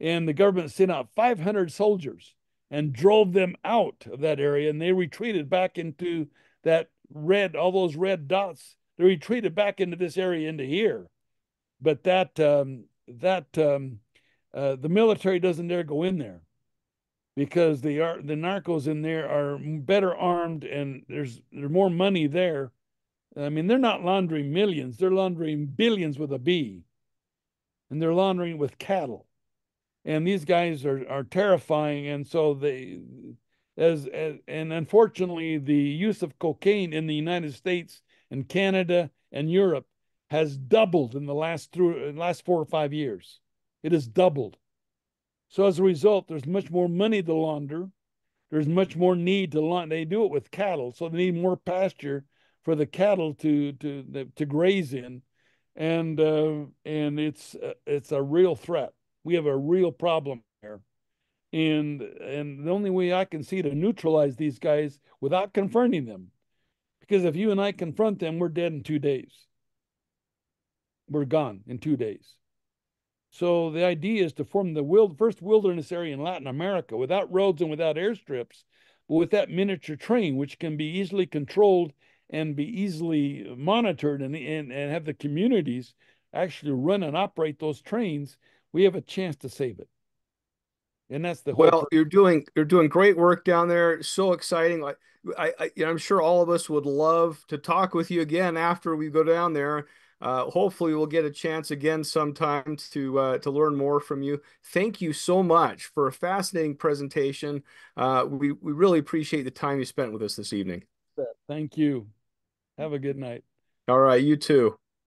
And the government sent out five hundred soldiers and drove them out of that area. And they retreated back into that red, all those red dots. They retreated back into this area, into here. But that, um, that um, uh, the military doesn't dare go in there, because the the narcos in there are better armed, and there's there's more money there. I mean, they're not laundering millions; they're laundering billions with a B, and they're laundering with cattle. And these guys are are terrifying. And so they, as, as and unfortunately, the use of cocaine in the United States and Canada and Europe has doubled in the last through last four or five years. It has doubled. So as a result, there's much more money to launder. There's much more need to launder. They do it with cattle, so they need more pasture for the cattle to to to graze in, and uh, and it's uh, it's a real threat. We have a real problem here, and and the only way I can see to neutralize these guys without confronting them, because if you and I confront them, we're dead in two days. We're gone in two days. So the idea is to form the wild, first wilderness area in Latin America without roads and without airstrips, but with that miniature train, which can be easily controlled and be easily monitored, and, and, and have the communities actually run and operate those trains. We have a chance to save it. And that's the whole well, you're doing you're doing great work down there. So exciting. I, I, I you know, I'm sure all of us would love to talk with you again after we go down there. Uh, hopefully, we'll get a chance again sometime to uh, to learn more from you. Thank you so much for a fascinating presentation. Uh, we, we really appreciate the time you spent with us this evening. Thank you. Have a good night. All right. You too.